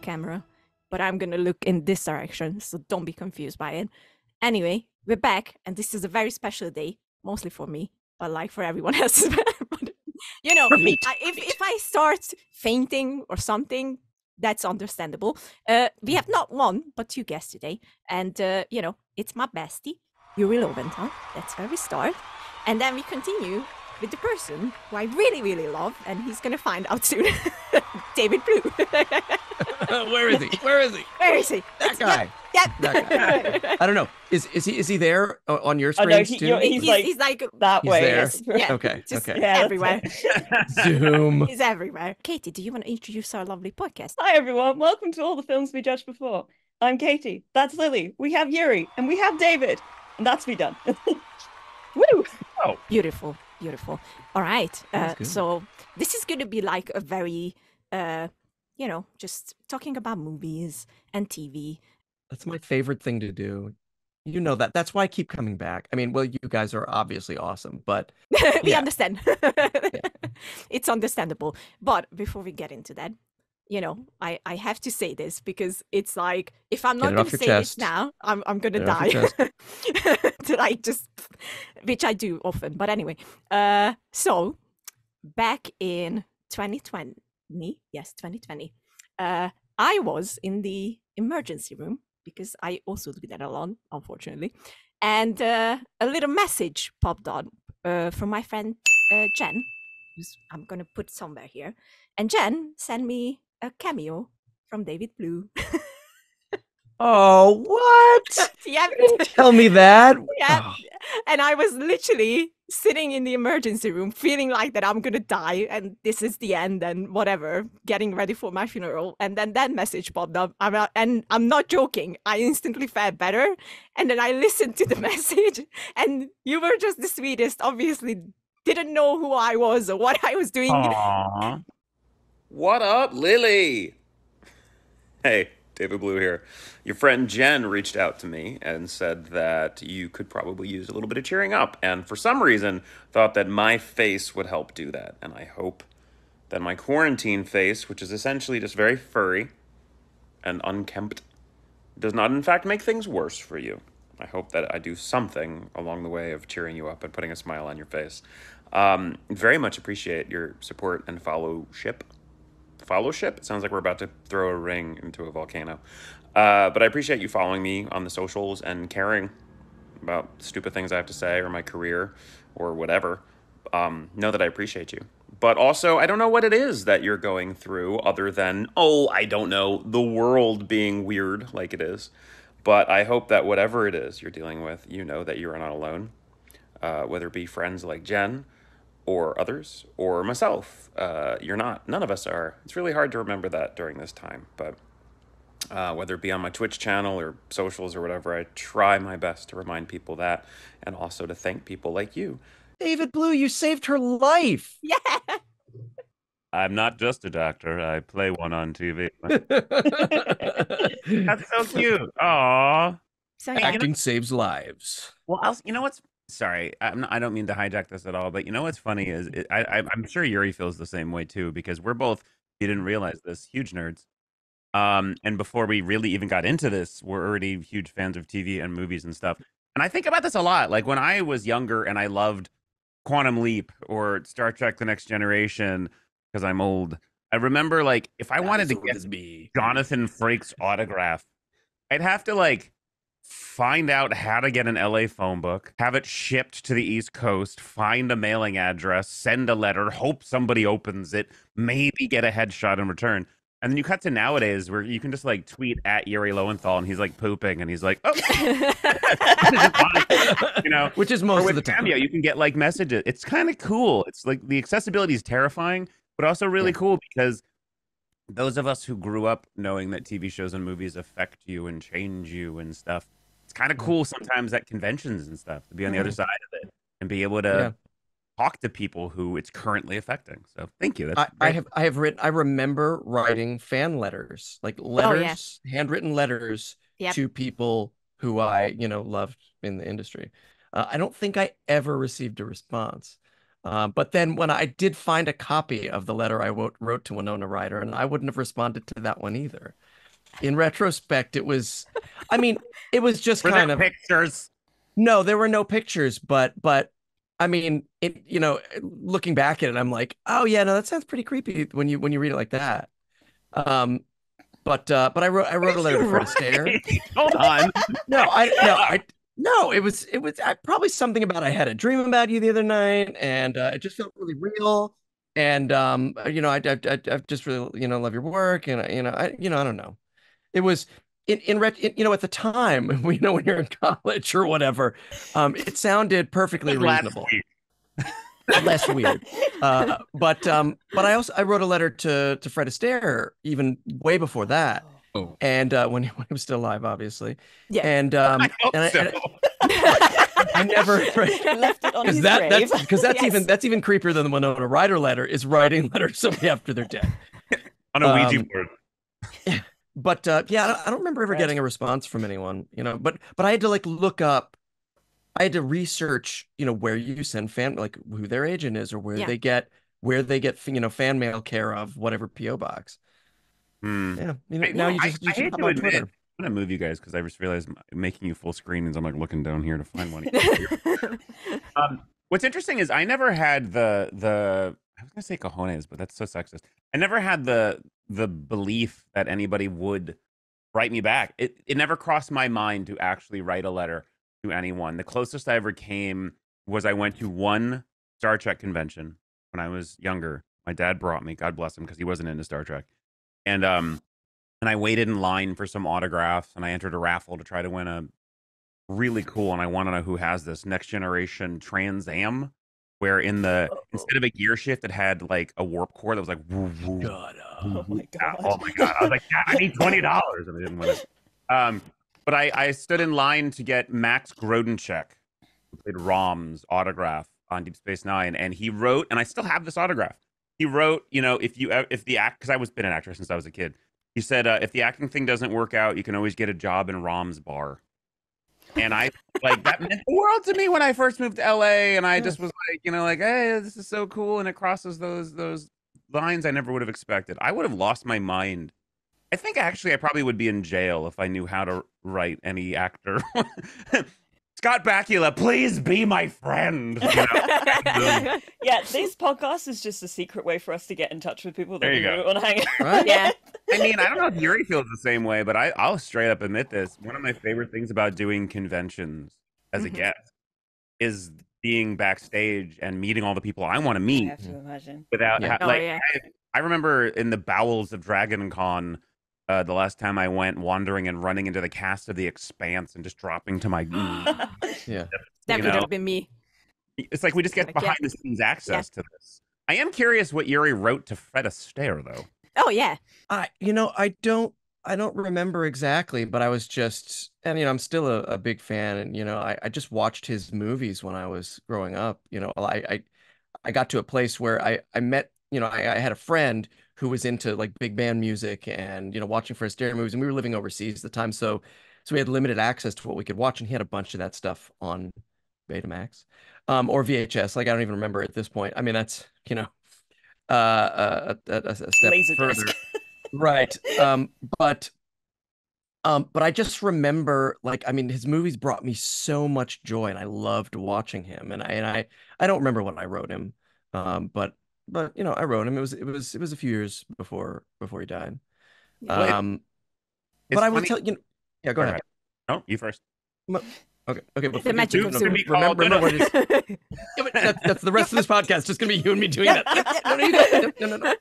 camera, but I'm going to look in this direction, so don't be confused by it. Anyway, we're back, and this is a very special day, mostly for me, but like for everyone else. But, you know, if I start fainting or something, that's understandable. We have not one, but two guests today. And, you know, it's my bestie, Yuri Lowenthal. That's where we start. And then we continue with the person who I really, really love, and he's going to find out soon, David Blue. Where is he? Where is he? Where is he? That guy. Yep. That guy. I don't know. Is he there on your screen too? You know, he's like that way. Yes. Yeah. Okay. Just okay. Yeah, everywhere. Zoom. He's everywhere. Katie, do you want to introduce our lovely podcast? Hi everyone. Welcome to All the Films We Judged Before. I'm Katie. That's Lily. We have Yuri, and we have David, and that's me done. Woo! Oh, beautiful, beautiful. All right. So this is going to be like a very, you know, just talking about movies and TV. That's my favorite thing to do. You know that. That's why I keep coming back. I mean, well, you guys are obviously awesome, but we understand. It's understandable. But before we get into that, you know, I have to say this because it's like, if I'm not going to say this now, I'm going to die. Like just, which I do often. But anyway, so back in 2020, yes, 2020, I was in the emergency room because I also do that alone, unfortunately. And a little message popped on from my friend Jen, who's I'm going to put somewhere here. And Jen sent me a cameo from David Blue. Oh, what? Yeah. You didn't tell me that. Yeah. Oh. And I was literally sitting in the emergency room feeling like that I'm going to die and this is the end and whatever, getting ready for my funeral. And then that message popped up. And I'm not joking. I instantly felt better. And then I listened to the message and you were just the sweetest. Obviously, didn't know who I was or what I was doing. Aww. What up, Lily? Hey, David Blue here. Your friend Jen reached out to me and said that you could probably use a little bit of cheering up, and for some reason thought that my face would help do that. And I hope that my quarantine face, which is essentially just very furry and unkempt, does not in fact make things worse for you. I hope that I do something along the way of cheering you up and putting a smile on your face. Very much appreciate your support and followship. Fellowship. It sounds like we're about to throw a ring into a volcano. But I appreciate you following me on the socials and caring about stupid things I have to say or my career or whatever. Know that I appreciate you. But also, I don't know what it is that you're going through other than, oh, I don't know, the world being weird like it is. But I hope that whatever it is you're dealing with, you know that you're not alone. Whether it be friends like Jen or others, or myself. You're not. None of us are. It's really hard to remember that during this time. But whether it be on my Twitch channel or socials or whatever, I try my best to remind people that and also to thank people like you. David Blue, you saved her life. Yeah. I'm not just a doctor. I play one on TV. That's so cute. Aww. Sorry, acting saves lives. Well, you know what's... Sorry, I don't mean to hijack this at all, but you know what's funny is I'm sure Yuri feels the same way too, because we're both, you didn't realize this, huge nerds. And before we really even got into this, we're already huge fans of TV and movies and stuff. And I think about this a lot. Like when I was younger and I loved Quantum Leap or Star Trek The Next Generation, because I'm old, I remember like if I wanted to get Jonathan Frakes' autograph, I'd have to like find out how to get an LA phone book, have it shipped to the East Coast, find a mailing address, send a letter, hope somebody opens it, maybe get a headshot in return. And then you cut to nowadays where you can just like tweet at Yuri Lowenthal and he's like pooping and he's like, oh, you know, which is most of the time. You can get like messages. It's kind of cool. It's like the accessibility is terrifying, but also really cool because those of us who grew up knowing that TV shows and movies affect you and change you and stuff, it's kind of cool sometimes at conventions and stuff to be on the other side of it and be able to talk to people who it's currently affecting. So thank you. That's I have written, I remember writing fan letters, like letters, handwritten letters to people who I, you know, loved in the industry. I don't think I ever received a response. But then when I did find a copy of the letter I wrote to Winona Ryder, and I wouldn't have responded to that one either. in retrospect, it was, I mean, it was just kind of pictures. No, there were no pictures, but I mean, it, you know, looking back at it, I'm like, oh yeah, no, that sounds pretty creepy when you read it like that. But I wrote a letter to Fred Astaire. Hold on. It was probably something about I had a dream about you the other night, and it just felt really real. And you know, I just really, you know, love your work, and I don't know. It was at the time, you know, when you're in college or whatever, it sounded perfectly reasonable. Less weird. But I wrote a letter to Fred Astaire even way before that. Oh. And when he was still alive, obviously. Yeah. And I never left it on his grave. That's even creepier than the Winona Ryder letter, is writing letters somebody after they're dead. On a Ouija board. But I don't remember ever getting a response from anyone, you know. But I had to research, you know, where you send fan, like who their agent is, or where they get, you know, fan mail care of, whatever PO box. Hmm. Yeah, you know, I hate to admit, I'm gonna move you guys because I just realized making you full screen means I'm like looking down here to find one. What's interesting is I never had the I was gonna say cojones, but that's so sexist. I never had the belief that anybody would write me back. It never crossed my mind to actually write a letter to anyone. The closest I ever came was I went to one Star Trek convention when I was younger. My dad brought me, God bless him, because he wasn't into Star Trek. And I waited in line for some autographs, and I entered a raffle to try to win a really cool, and I want to know who has this, Next Generation Trans Am, where instead of a gear shift, it had like a warp core that was like, woo, woo, God, oh my god, I was like, I need $20, and I didn't win it. But I stood in line to get Max Grodenchek, who played Rom's autograph on Deep Space Nine, and he wrote, and I still have this autograph. He wrote, you know, because I've been an actor since I was a kid. He said, if the acting thing doesn't work out, you can always get a job in Rom's bar. And I like that meant the world to me when I first moved to LA, and I just was like, you know, like, hey, this is so cool, and it crosses those lines I never would have expected. I would have lost my mind. I think actually I probably would be in jail if I knew how to write any actor. Scott Bakula, please be my friend. You know? Yeah, these podcasts is just a secret way for us to get in touch with people that we don't want to hang out. Right? Yeah. I mean, I don't know if Yuri feels the same way, but I'll straight up admit this. One of my favorite things about doing conventions as a guest is being backstage and meeting all the people I want to meet. I have to imagine. I remember in the bowels of Dragon Con, the last time I went, wandering and running into the cast of The Expanse and just dropping to my that would have been me. It's like we just get behind the scenes access to this. I am curious what Yuri wrote to Fred Astaire, though. Oh yeah, I don't remember exactly, but I was just, and you know, I'm still a big fan, and you know, I just watched his movies when I was growing up. You know, I got to a place where I met, you know, I had a friend who was into like big band music and, you know, watching Fred Astaire movies. And we were living overseas at the time. So we had limited access to what we could watch. And he had a bunch of that stuff on Betamax or VHS. Like, I don't even remember at this point. I mean, that's, you know, a step further. Right. But I just remember, like, I mean, his movies brought me so much joy, and I loved watching him. And I don't remember when I wrote him, but you know, I wrote him. It was a few years before he died. Yeah. But I would tell you. Yeah, go ahead. No, you first. Okay. The magic of Zoom. Remember what it is. That's the rest of this podcast. Just gonna be you and me doing that.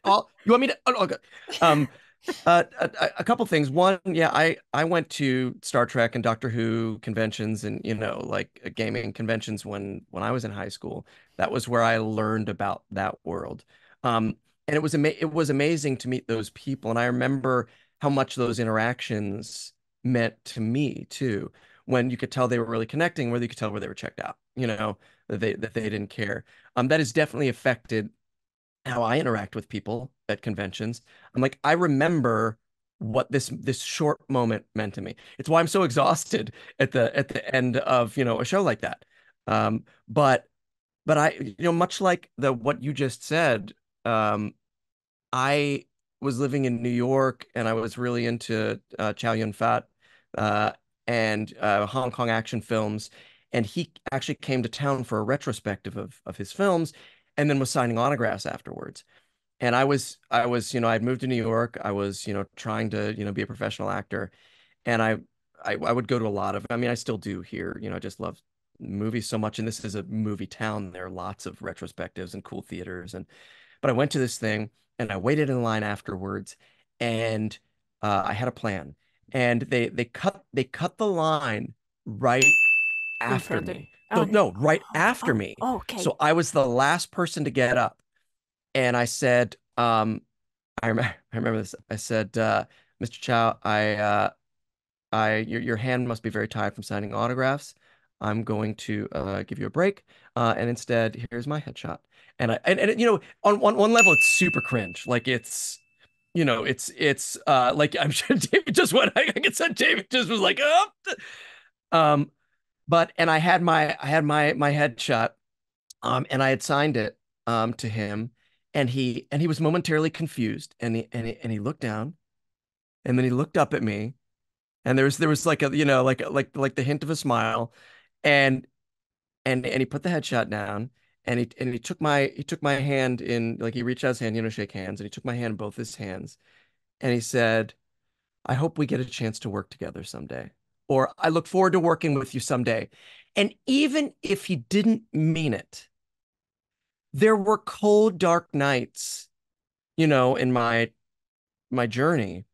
No. You want me to? Oh, okay. A couple things. One, I went to Star Trek and Doctor Who conventions, and you know, like gaming conventions when I was in high school. That was where I learned about that world, and it was amazing to meet those people. And I remember how much those interactions meant to me too, when you could tell they were really connecting, whether you could tell where they were checked out, you know, that they didn't care. That has definitely affected how I interact with people at conventions. I'm like, I remember what this short moment meant to me. It's why I'm so exhausted at the end of, you know, a show like that. But I, you know, much like what you just said, I was living in New York, and I was really into Chow Yun-Fat and Hong Kong action films. And he actually came to town for a retrospective of his films, and then was signing autographs afterwards. And I was, you know, I'd moved to New York. I was, you know, trying to, you know, be a professional actor. And I would go to a lot of, I mean, I still do here, you know, I just love movies so much. And this is a movie town. There are lots of retrospectives and cool theaters. But I went to this thing and I waited in line afterwards, and I had a plan, and they cut the line right after me. Oh, no, right after me. Oh, okay. So I was the last person to get up. And I said, I remember this. I said, Mr. Chow, your hand must be very tired from signing autographs. I'm going to give you a break. And instead, here's my headshot. And you know, on one level, it's super cringe. Like, it's, you know, it's like, I'm sure David just went, I guess David just was like, oh. But, and I had my headshot, and I had signed it to him, and he was momentarily confused, and he looked down, and then he looked up at me, and there was like a, you know, like the hint of a smile, and he put the headshot down, and he took my hand in, like, he reached out his hand, you know, shake hands, and he took my hand in both his hands, and he said, "I hope we get a chance to work together someday," or "I look forward to working with you someday." And even if he didn't mean it, there were cold, dark nights, you know, in my journey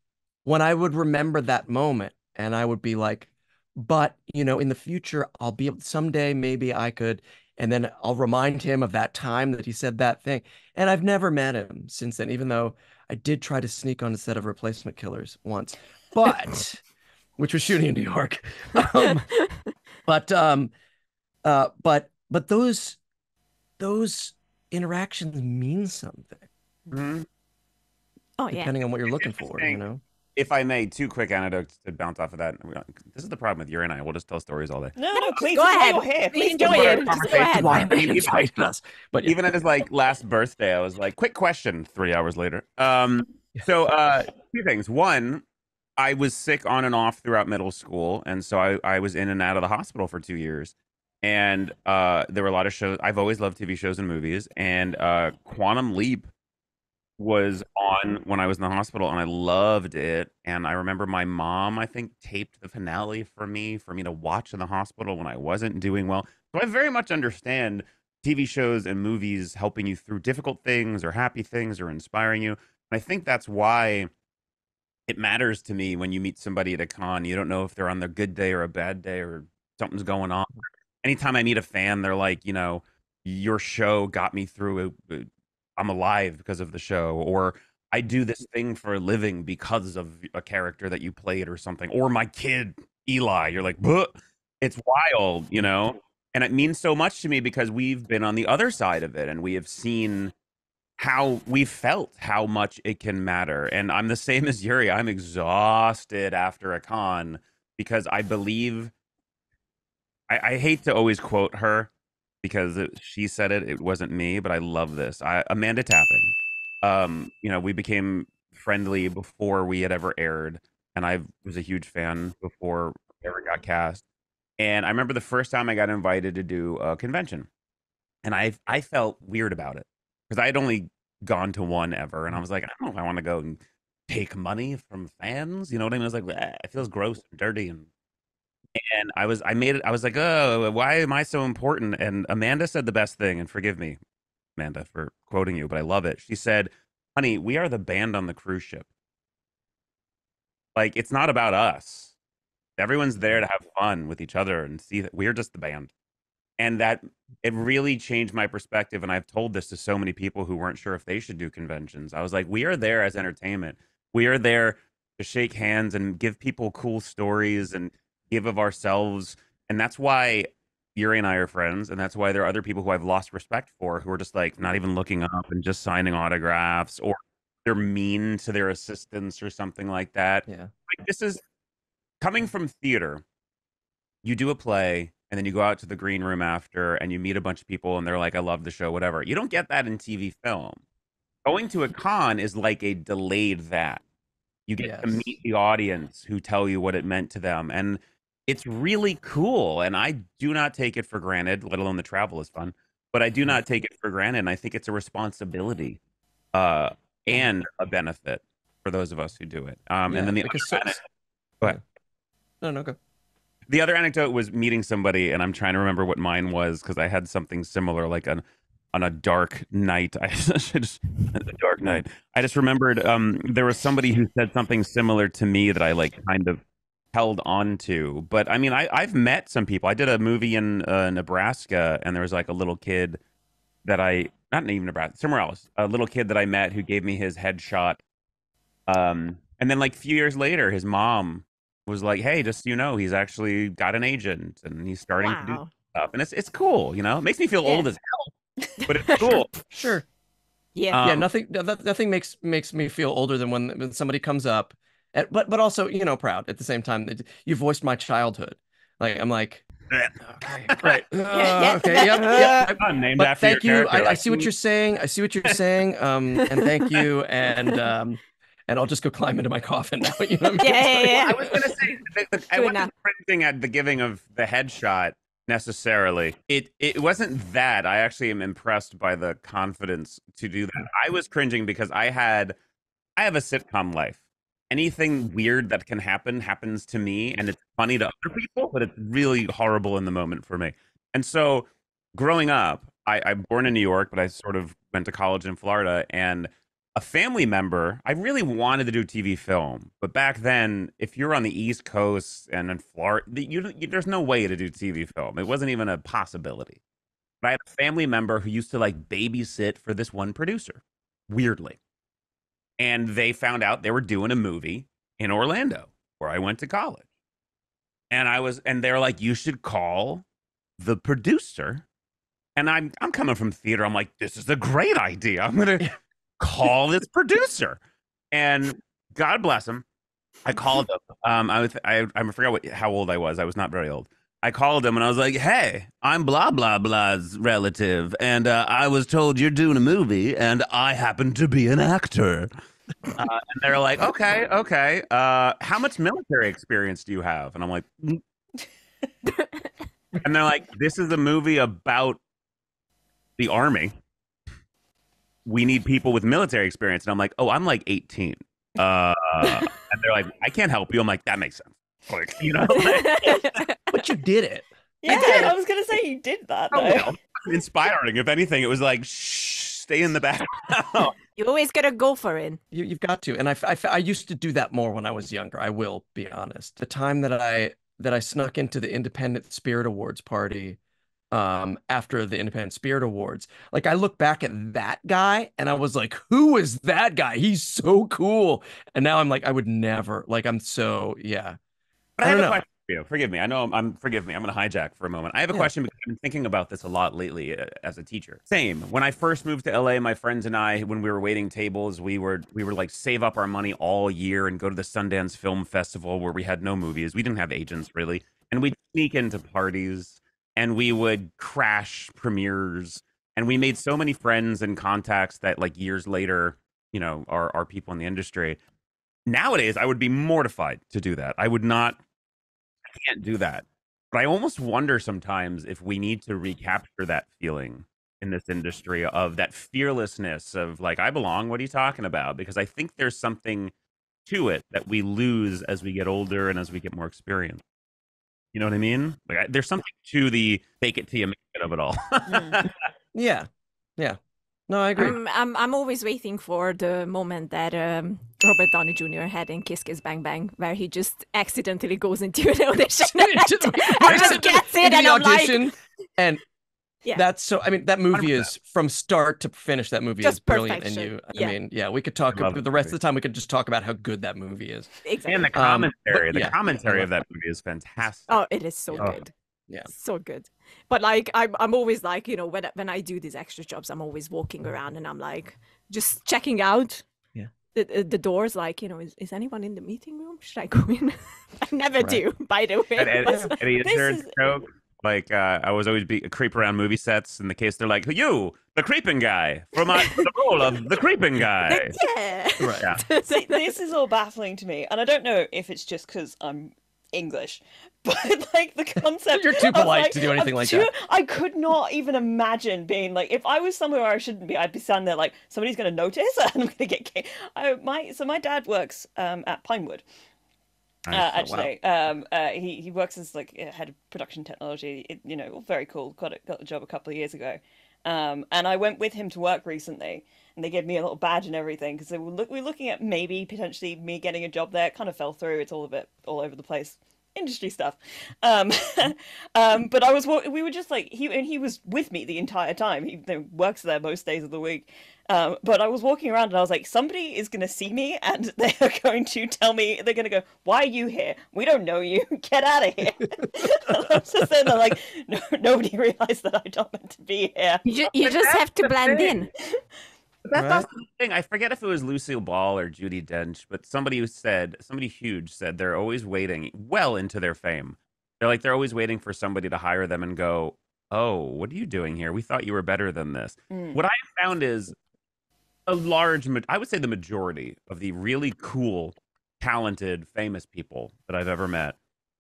when I would remember that moment, and I would be like, but, you know, in the future, I'll be able, someday maybe I could, and then I'll remind him of that time that he said that thing. And I've never met him since then, even though I did try to sneak on a set of Replacement Killers once, but, which was shooting in New York. But those interactions mean something. Mm-hmm. Oh, yeah. Depending on what you're looking for, you know. If I may, two quick anecdotes to bounce off of that. This is the problem with Yuri and I. We'll just tell stories all day. No, please go ahead. Please go ahead. But even at his like last birthday, I was like, "Quick question." 3 hours later. So two things. One, I was sick on and off throughout middle school, and so I was in and out of the hospital for 2 years. And there were a lot of shows. I've always loved TV shows and movies. And Quantum Leap was on when I was in the hospital, and I loved it. And I remember my mom, I think, taped the finale for me to watch in the hospital when I wasn't doing well. So I very much understand TV shows and movies helping you through difficult things or happy things or inspiring you. And I think that's why it matters to me when you meet somebody at a con. You don't know if they're on their good day or a bad day or something's going on. Anytime I meet a fan, they're like, you know, your show got me through. I'm alive because of the show, or I do this thing for a living because of a character that you played or something, or my kid, Eli. You're like, bleh. It's wild, you know? And it means so much to me because we've been on the other side of it, and we have seen how we felt, how much it can matter. And I'm the same as Yuri. I'm exhausted after a con because I believe... I hate to always quote her because she said it, it wasn't me, but I love this. Amanda Tapping. You know, we became friendly before we had ever aired, and I was a huge fan before I ever got cast. And I remember the first time I got invited to do a convention, and I felt weird about it because I had only gone to one ever, and I was like, I don't know if I want to go and take money from fans. You know what I mean? I was like, it feels gross and dirty and I was like, oh, why am I so important? And Amanda said the best thing, and forgive me, Amanda, for quoting you, but I love it. She said, honey, we are the band on the cruise ship. Like, it's not about us. Everyone's there to have fun with each other and see that we're just the band. And that it really changed my perspective. And I've told this to so many people who weren't sure if they should do conventions. I was like, we are there as entertainment. We are there to shake hands and give people cool stories and give of ourselves. And that's why Yuri and I are friends, and that's why there are other people who I've lost respect for who are just like not even looking up and just signing autographs, or they're mean to their assistants or something like that. Yeah, like, this is coming from theater. You do a play and then you go out to the green room after and you meet a bunch of people and they're like, I love the show, whatever. You don't get that in TV, film. Going to a con is like a delayed that. You get to meet the audience who tell you what it meant to them. And it's really cool. And I do not take it for granted, let alone the travel is fun. But I do not take it for granted. And I think it's a responsibility and a benefit for those of us who do it. And then the other go ahead. No, go. The other anecdote was meeting somebody, and I'm trying to remember what mine was because I had something similar, like on a dark night. I just remembered there was somebody who said something similar to me that I like kind of held on to. But I mean, I've met some people. I did a movie in Nebraska, and there was like a little kid that a little kid that I met who gave me his headshot. And then like a few years later, his mom was like, hey, just so you know, he's actually got an agent and he's starting to do stuff. And it's cool, you know? It makes me feel old as hell, but it's cool. Sure. Yeah. Nothing makes me feel older than when somebody comes up, but also, you know, proud at the same time. You voiced my childhood. Like, I'm like, okay, right. Okay. Yep. I'm named after your character. Thank you. I see what you're saying. And thank you. And I'll just go climb into my coffin now. You know what I mean? Yeah. I was going to say, I wasn't printing at the giving of the headshot necessarily. It wasn't that. I actually am impressed by the confidence to do that. I was cringing because I have a sitcom life. Anything weird that can happen happens to me, and it's funny to other people, but it's really horrible in the moment for me. And so growing up, I'm born in New York, but I sort of went to college in Florida, and a family member, I really wanted to do TV film, but back then, if you're on the East Coast and in Florida, there's no way to do TV film. It wasn't even a possibility. But I had a family member who used to like babysit for this one producer, weirdly. And they found out they were doing a movie in Orlando where I went to college. And they're like, you should call the producer. And I'm coming from theater. I'm like, this is a great idea. I'm going to call this producer. And God bless him, I called him. I forgot how old I was. I was not very old. I called him and I was like, hey, I'm blah, blah, blah's relative. And I was told you're doing a movie and I happen to be an actor. And they're like, okay. How much military experience do you have? And I'm like, and they're like, this is a movie about the army. We need people with military experience. And I'm like, oh, I'm like 18. And they're like, I can't help you. I'm like, that makes sense. Like, you know, but you did it. Yeah, I was gonna say you did that. Oh, well, inspiring. If anything, it was like, shh, stay in the back. You always gotta go for it. You've got to. And I used to do that more when I was younger. I will be honest. The time that I snuck into the Independent Spirit Awards party, after the Independent Spirit Awards, like I look back at that guy and I was like, who is that guy? He's so cool. And now I'm like, I would never. Like, I'm so But I have a question for you. Forgive me. I know forgive me. I'm going to hijack for a moment. I have a question because I've been thinking about this a lot lately as a teacher. Same. When I first moved to LA, my friends and I, when we were waiting tables, we were like, save up our money all year and go to the Sundance Film Festival where we had no movies. We didn't have agents really. And we'd sneak into parties and we would crash premieres. And we made so many friends and contacts that like years later, you know, are people in the industry. Nowadays, I would be mortified to do that. I can't do that. But I almost wonder sometimes if we need to recapture that feeling in this industry of that fearlessness of like, I belong, what are you talking about? Because I think there's something to it that we lose as we get older and as we get more experience. You know what I mean? Like there's something to the fake it till you make it of it all. Yeah. No, I agree. I'm always waiting for the moment that Robert Downey Jr. had in Kiss Kiss Bang Bang, where he just accidentally goes into an audition and gets it, and I'm like, and that's so. I mean, that movie 100%. Is from start to finish. That movie just is brilliant, perfection. And I mean, we could talk about the rest of the time. We could just talk about how good that movie is. Exactly. And the commentary, the commentary of that movie is fantastic. Oh, it is so good. Yeah, so good. But like, I'm always like, you know, when I do these extra jobs, I'm always walking around and I'm like, just checking out the doors. Like, you know, is anyone in the meeting room? Should I go in? I never do, by the way. Eddie Izzard's joke Like, I was always a creep around movie sets in the case they're like, you, the creeping guy, from the role of the creeping guy. Yeah. Right. Yeah. See, this is all baffling to me. And I don't know if it's just because I'm English, but like the concept you're too polite to do anything like that. I could not even imagine being like, if I was somewhere I shouldn't be, I'd be standing there like, somebody's going to notice and I'm going to get kicked. So my dad works at Pinewood. Actually, wow. He works as like head of production technology. You know, very cool. Got a job a couple of years ago, and I went with him to work recently. And they gave me a little badge and everything because we're looking at maybe potentially me getting a job there. It kind of fell through. It's all a bit all over the place, industry stuff. But we were just like he was with me the entire time. He works there most days of the week. But I was walking around and I was like, somebody is going to see me and they are going to tell me, they're going to go, why are you here? We don't know you. Get out of here. And I was just saying, they're like, no, nobody realized that I don't meant to be here. You just have to blend in. That's also the thing. I forget if it was Lucille Ball or Judi Dench, but somebody huge said they're always waiting well into their fame. They're always waiting for somebody to hire them and go, oh, what are you doing here? We thought you were better than this. Mm. What I have found is, I would say the majority of the really cool, talented, famous people that I've ever met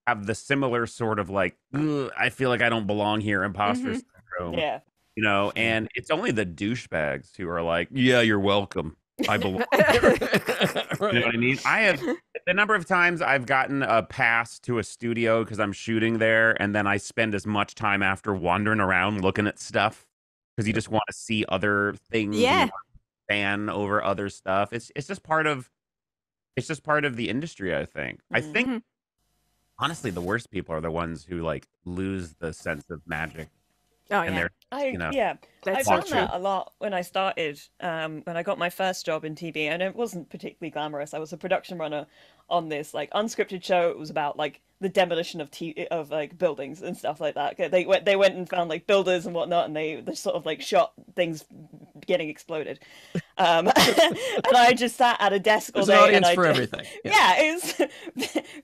have the similar sort of like, I feel like I don't belong here, imposter syndrome. Yeah. You know, and it's only the douchebags who are like, yeah, you're welcome. I belong here. You know what I mean? The number of times I've gotten a pass to a studio because I'm shooting there, and then I spend as much time after wandering around looking at stuff because you just want to see other things. Yeah. Fan over other stuff. It's just part of the industry, I think. Mm-hmm. I think honestly the worst people are the ones who like lose the sense of magic. Oh yeah. I found that a lot when I started, when I got my first job in TV, and it wasn't particularly glamorous. I was a production runner on this like unscripted show. It was about like the demolition of like buildings and stuff like that. They went and found like builders and whatnot, and they sort of like shot things getting exploded. And I just sat at a desk all day. There's an audience for everything. Yeah, it's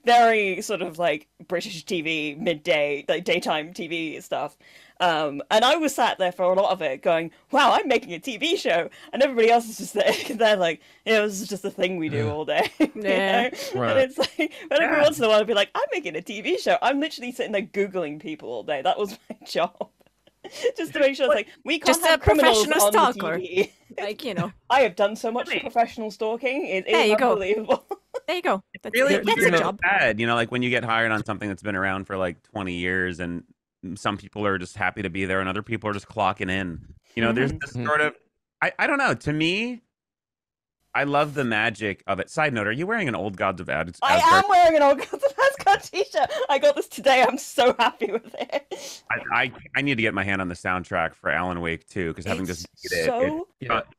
very sort of like British TV midday, like daytime TV stuff. And I was sat there for a lot of it going, wow, I'm making a TV show. And everybody else is just there. They're like, you know, this is just a thing we do all day. Yeah. You know? Right. And it's like, but every once in a while I'd be like, I'm making a TV show. I'm literally sitting there Googling people all day. That was my job. Just to make sure it's like, we can't just have a criminals professional on stalker. TV. Like, you know. I have done so much professional stalking. It is unbelievable. There you go. That's a job. Bad. You know, like when you get hired on something that's been around for like 20 years and some people are just happy to be there and other people are just clocking in. You know, there's this sort of, I don't know. To me, I love the magic of it. Side note, are you wearing an Old Gods of Asgard? I am wearing an Old Gods of Asgard t-shirt. I got this today. I'm so happy with it. I need to get my hand on the soundtrack for Alan Wake 2 because having just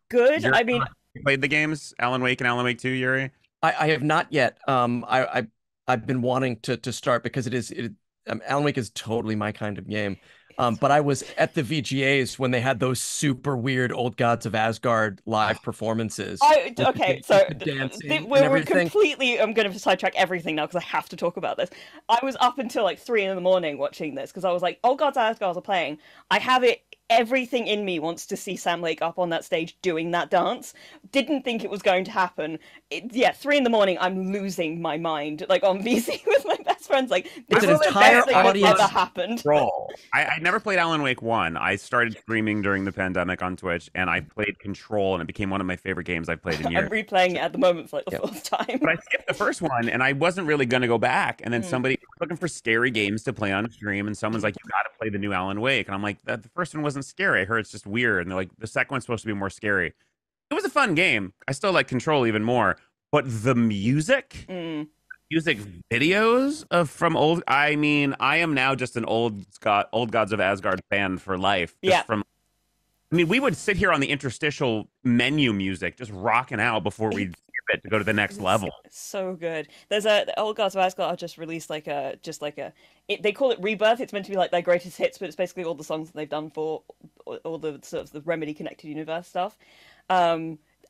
good. I mean, you played the games, Alan Wake and Alan Wake 2, Yuri? I have not yet. I've been wanting to start because Alan Wake is totally my kind of game. But I was at the VGAs when they had those super weird Old Gods of Asgard live performances. I'm going to sidetrack everything now because I have to talk about this. I was up until like 3 in the morning watching this because I was like, Old Gods of Asgard are playing. I have it. Everything in me wants to see Sam Lake up on that stage doing that dance. Didn't think it was going to happen. 3 in the morning, I'm losing my mind, like on VC with my best friends. Like, this is the best thing that ever happened. I never played Alan Wake 1. I started streaming during the pandemic on Twitch, and I played Control, and it became one of my favorite games I've played in years. I'm replaying it at the moment for like the fourth time. But I skipped the first one, and I wasn't really going to go back. And then somebody was looking for scary games to play on stream, and someone's like, you got to play the new Alan Wake. And I'm like, the first one wasn't scary. I heard it's just weird, and they're like, the second one's supposed to be more scary. It was a fun game. I still like Control even more, but the music, videos from old. I mean, I am now just an Old Gods of Asgard fan for life. Yeah. I mean, we would sit here on the interstitial menu music, just rocking out before we'd skip it to go to the next level. So good. There's the Old Gods of Asgard just released they call it Rebirth. It's meant to be like their greatest hits, but it's basically all the songs that they've done for all the sort of the Remedy Connected Universe stuff.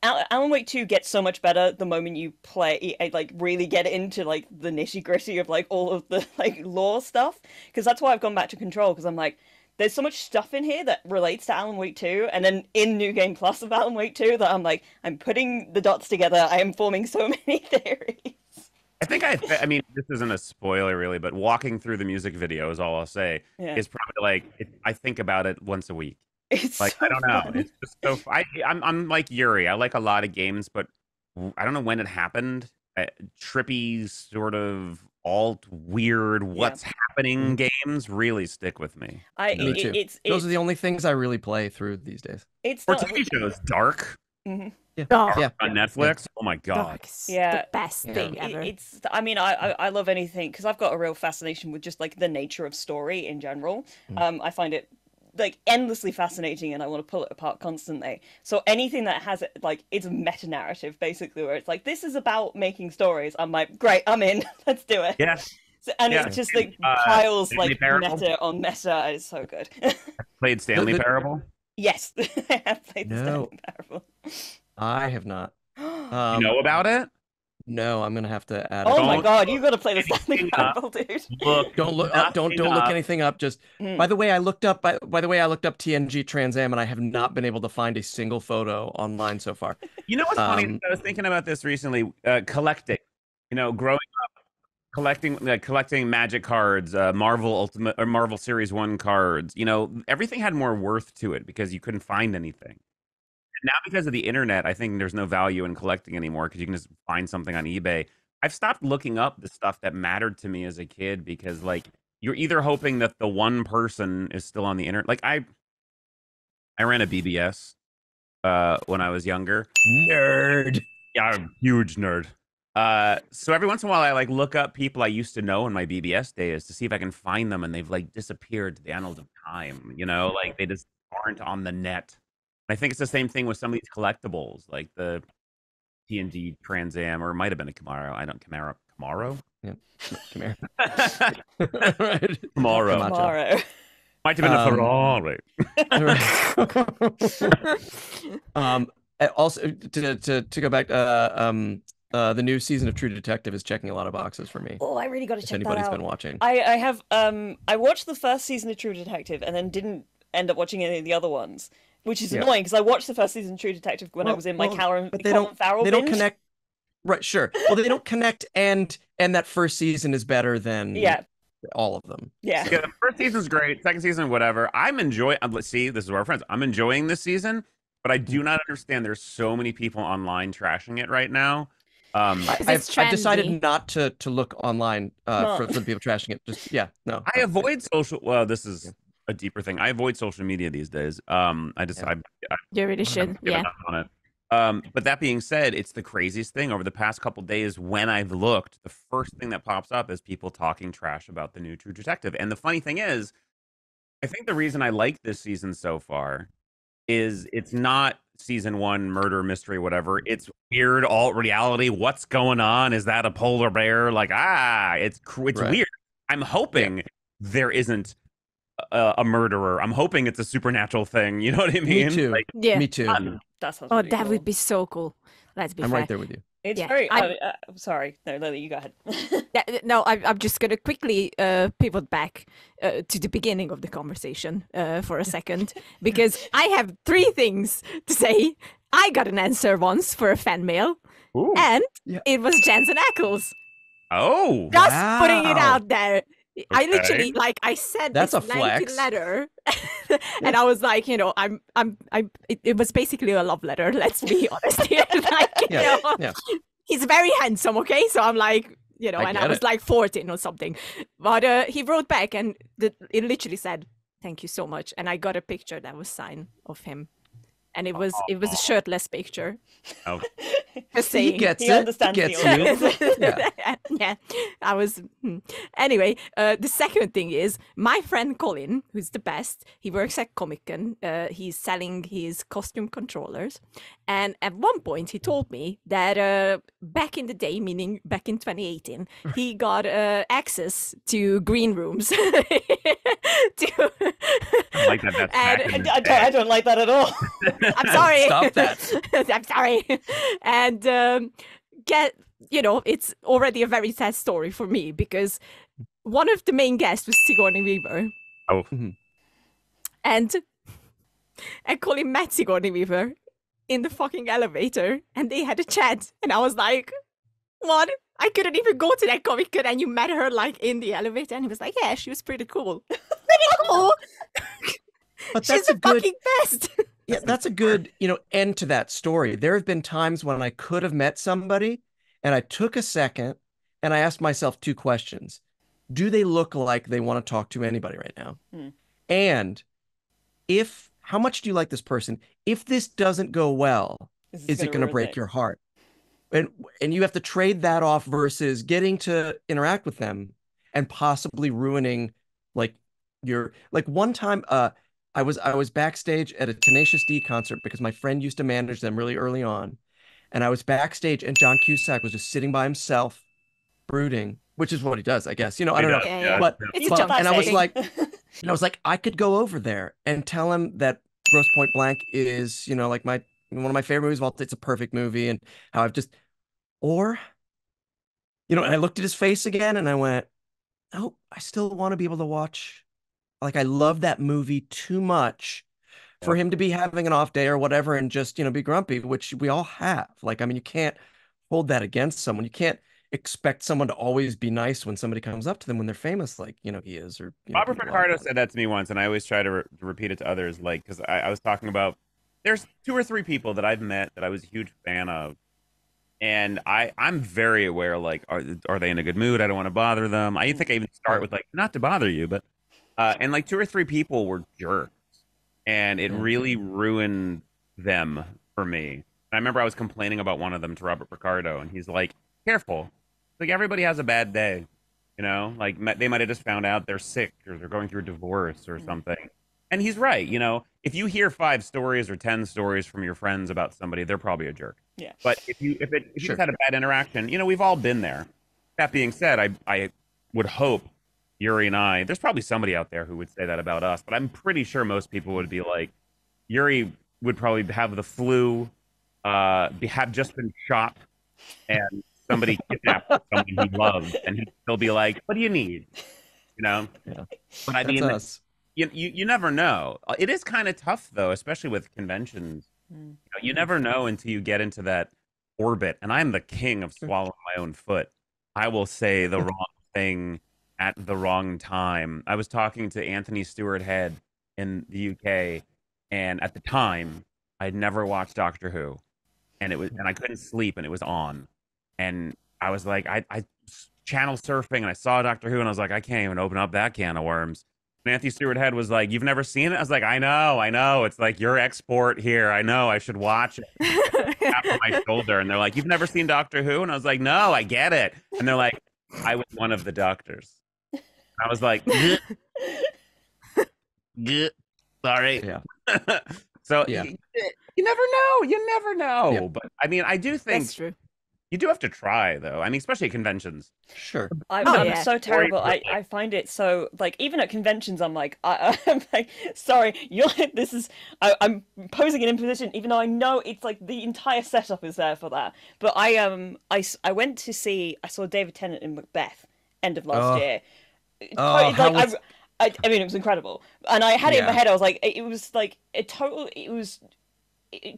Alan Wake 2 gets so much better the moment you play, like, really get into, like, the nitty-gritty of, like, all of the, like, lore stuff. Because that's why I've gone back to Control, because I'm like, there's so much stuff in here that relates to Alan Wake 2, and then in New Game Plus of Alan Wake 2 that I'm like, I'm putting the dots together, I am forming so many theories. I think I mean, this isn't a spoiler really, but walking through the music video is all I'll say. Yeah. Is probably like, I think about it once a week. It's like, so I don't know. Fun. It's just so I'm like Yuri. I like a lot of games, but I don't know when it happened. Trippy sort of alt weird what's happening games really stick with me. Those are the only things I really play through these days. It's or TV shows. Dark. Mm-hmm. Yeah. Dark. Yeah. On Netflix. Oh my god. Dark's the best thing ever. It's. I mean, I love anything because I've got a real fascination with just like the nature of story in general. Mm. I find it like endlessly fascinating, and I want to pull it apart constantly. So anything that has like it's a meta narrative basically, where it's like this is about making stories. I'm like, great, I'm in. Let's do it. Yes. So, and it's just like piles like meta on meta. It's so good. Played Stanley Parable. Yes, I have played the Stanley Parable. I have not. You know about it? No, I'm gonna have to add. Oh my god, you gotta play the Stanley Parable, dude! Don't look anything up. Just by the way, I looked up. By the way, I looked up TNG Trans Am, and I have not been able to find a single photo online so far. You know what's funny? I was thinking about this recently. Collecting, you know, growing up, collecting Magic cards, Marvel Ultimate or Marvel Series 1 cards. You know, everything had more worth to it because you couldn't find anything. Now, because of the internet, I think there's no value in collecting anymore because you can just find something on eBay. I've stopped looking up the stuff that mattered to me as a kid because, like, you're either hoping that the one person is still on the internet. Like, I ran a BBS when I was younger. Nerd. Yeah, I'm a huge nerd. So every once in a while, I, like, look up people I used to know in my BBS days to see if I can find them, and they've, like, disappeared to the annals of time, you know? Like, they just aren't on the net. I think it's the same thing with some of these collectibles, like the TNG Trans Am, or it might have been a Camaro. I don't Camaro. Yeah, Camaro. Right. Camaro. Might have been a Ferrari. Right. Also, to go back, the new season of True Detective is checking a lot of boxes for me. Oh, I really got to check that out. If anybody's been watching, I have. I watched the first season of True Detective and then didn't end up watching any of the other ones. Which is annoying because I watched the first season of True Detective when I was in my Colin Farrell binge. They don't connect, right? Sure. Well, they don't connect, and that first season is better than all of them. Yeah. So. Yeah, the first season's great. Second season, whatever. I'm enjoying. See, this is where our friends. I'm enjoying this season, but I do not understand. There's so many people online trashing it right now. I've decided not to look online for people trashing it. Just I avoid social. Well, this is. A deeper thing. I avoid social media these days. You really should. Yeah. On it. But that being said, it's the craziest thing. Over the past couple of days, when I've looked, the first thing that pops up is people talking trash about the new True Detective. And the funny thing is, I think the reason I like this season so far is it's not season one murder mystery, whatever. It's weird alt reality. What's going on? Is that a polar bear? Like it's right. Weird. I'm hoping there isn't. A murderer. I'm hoping it's a supernatural thing. You know what I mean? Me too. Like, me too. That would be so cool. Let's be fair. I'm right there with you. It's very. I'm sorry. No, Lily, you go ahead. I'm just gonna quickly pivot back to the beginning of the conversation for a second because I have three things to say. I got an answer once for a fan mail, and it was Jensen Ackles. Oh, just putting it out there. Okay. I literally I sent this lengthy letter, and I was like, you know, it was basically a love letter. Let's be honest here. He's very handsome, okay? So I'm like, you know, and I was like 14 or something, but he wrote back, and it literally said, "Thank you so much," and I got a picture that was signed of him, and it was a shirtless picture. Oh. Just saying, he understands. Yeah, I was. Anyway, the second thing is my friend Colin, who's the best. He works at Comic-Con. He's selling his costume controllers, and at one point he told me that back in the day, meaning back in 2018, he got access to green rooms. I like that. I don't like that at all. I'm sorry. Stop that. I'm sorry. And it's already a very sad story for me because one of the main guests was Sigourney Weaver. Oh. And Colin met Sigourney Weaver in the fucking elevator, and they had a chat, and I was like, what? I couldn't even go to that Comic-Con, and you met her like in the elevator, and he was like, yeah, she was pretty cool. Pretty cool. But she's the fucking best. Yeah, that's a good, end to that story. There have been times when I could have met somebody and I took a second and I asked myself two questions. Do they look like they want to talk to anybody right now? Mm. And how much do you like this person? If this doesn't go well, is it going to break your heart? And you have to trade that off versus getting to interact with them and possibly ruining one time, I was backstage at a Tenacious D concert because my friend used to manage them really early on. And I was backstage and John Cusack was just sitting by himself brooding, which is what he does, I guess. I don't know. Yeah. But I was like, I could go over there and tell him that Grosse Pointe Blank is, one of my favorite movies. Well, it's a perfect movie and how I've just, and I looked at his face again and I went, oh, I still want to be able to watch. Like, I love that movie too much for him to be having an off day or whatever and just, be grumpy, which we all have. Like, I mean, you can't hold that against someone. You can't expect someone to always be nice when somebody comes up to them when they're famous, like, he is. Or Robert Picardo said that to me once, and I always try to repeat it to others, like, because I was talking about, there's 2 or 3 people that I've met that I was a huge fan of. And I'm very aware, like, are they in a good mood? I don't want to bother them. I think I even start with, like, not to bother you, but... and like 2 or 3 people were jerks, and it really ruined them for me. And I remember I was complaining about one of them to Robert Picardo, and he's like, careful. Like, everybody has a bad day, like they might have just found out they're sick or they're going through a divorce or something. And he's right. If you hear 5 stories or 10 stories from your friends about somebody, they're probably a jerk. Yeah. But if you just had a bad interaction, we've all been there. That being said, I would hope Yuri and I, there's probably somebody out there who would say that about us, but I'm pretty sure most people would be like, Yuri would probably have the flu, have just been shot, and somebody kidnapped someone he loved, and he'd still be like, what do you need? Yeah. But I mean, you never know. It is kind of tough, though, especially with conventions. Mm. You never know until you get into that orbit, and I'm the king of swallowing my own foot. I will say the wrong thing at the wrong time. I was talking to Anthony Stewart Head in the UK, and at the time I'd never watched Doctor Who, and I couldn't sleep, and it was on, and I was like, I channel surfing, and I saw Doctor Who, and I was like, I can't even open up that can of worms. And Anthony Stewart Head was like, you've never seen it? I was like, I know, it's like your export here, I know, I should watch it. Tap on my shoulder, and they're like, you've never seen Doctor Who? And I was like, no, I get it. And they're like, I was one of the doctors. I was like, sorry. Yeah. So yeah. You never know. Yeah. But I mean, I do think that's true. You do have to try, though. I mean, especially at conventions. Sure. I'm so terrible. I find it so, like, even at conventions, I'm like, sorry, I'm posing an imposition, even though I know it's like the entire setup is there for that. But I saw David Tennant in Macbeth end of last year. Oh, I mean, it was incredible, and I had it in my head. I was like, it was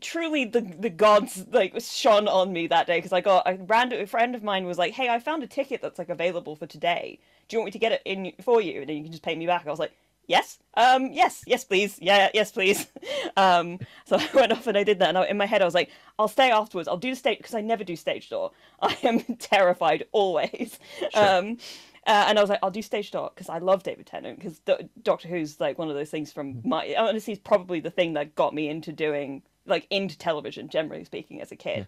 truly the gods like shone on me that day, because I got a friend of mine was like, hey, I found a ticket that's like available for today, do you want me to get it in for you, and then you can just pay me back? I was like, yes, yes please, yes please. So I went off and I did that, and in my head I was like, I'll stay afterwards, I'll do the stage, because I never do stage door, I am terrified always. Sure. And I was like, I'll do stage door, because I love David Tennant, because Doctor Who's like one of those things from my, honestly, it's probably the thing that got me into doing, like, into television, generally speaking, as a kid.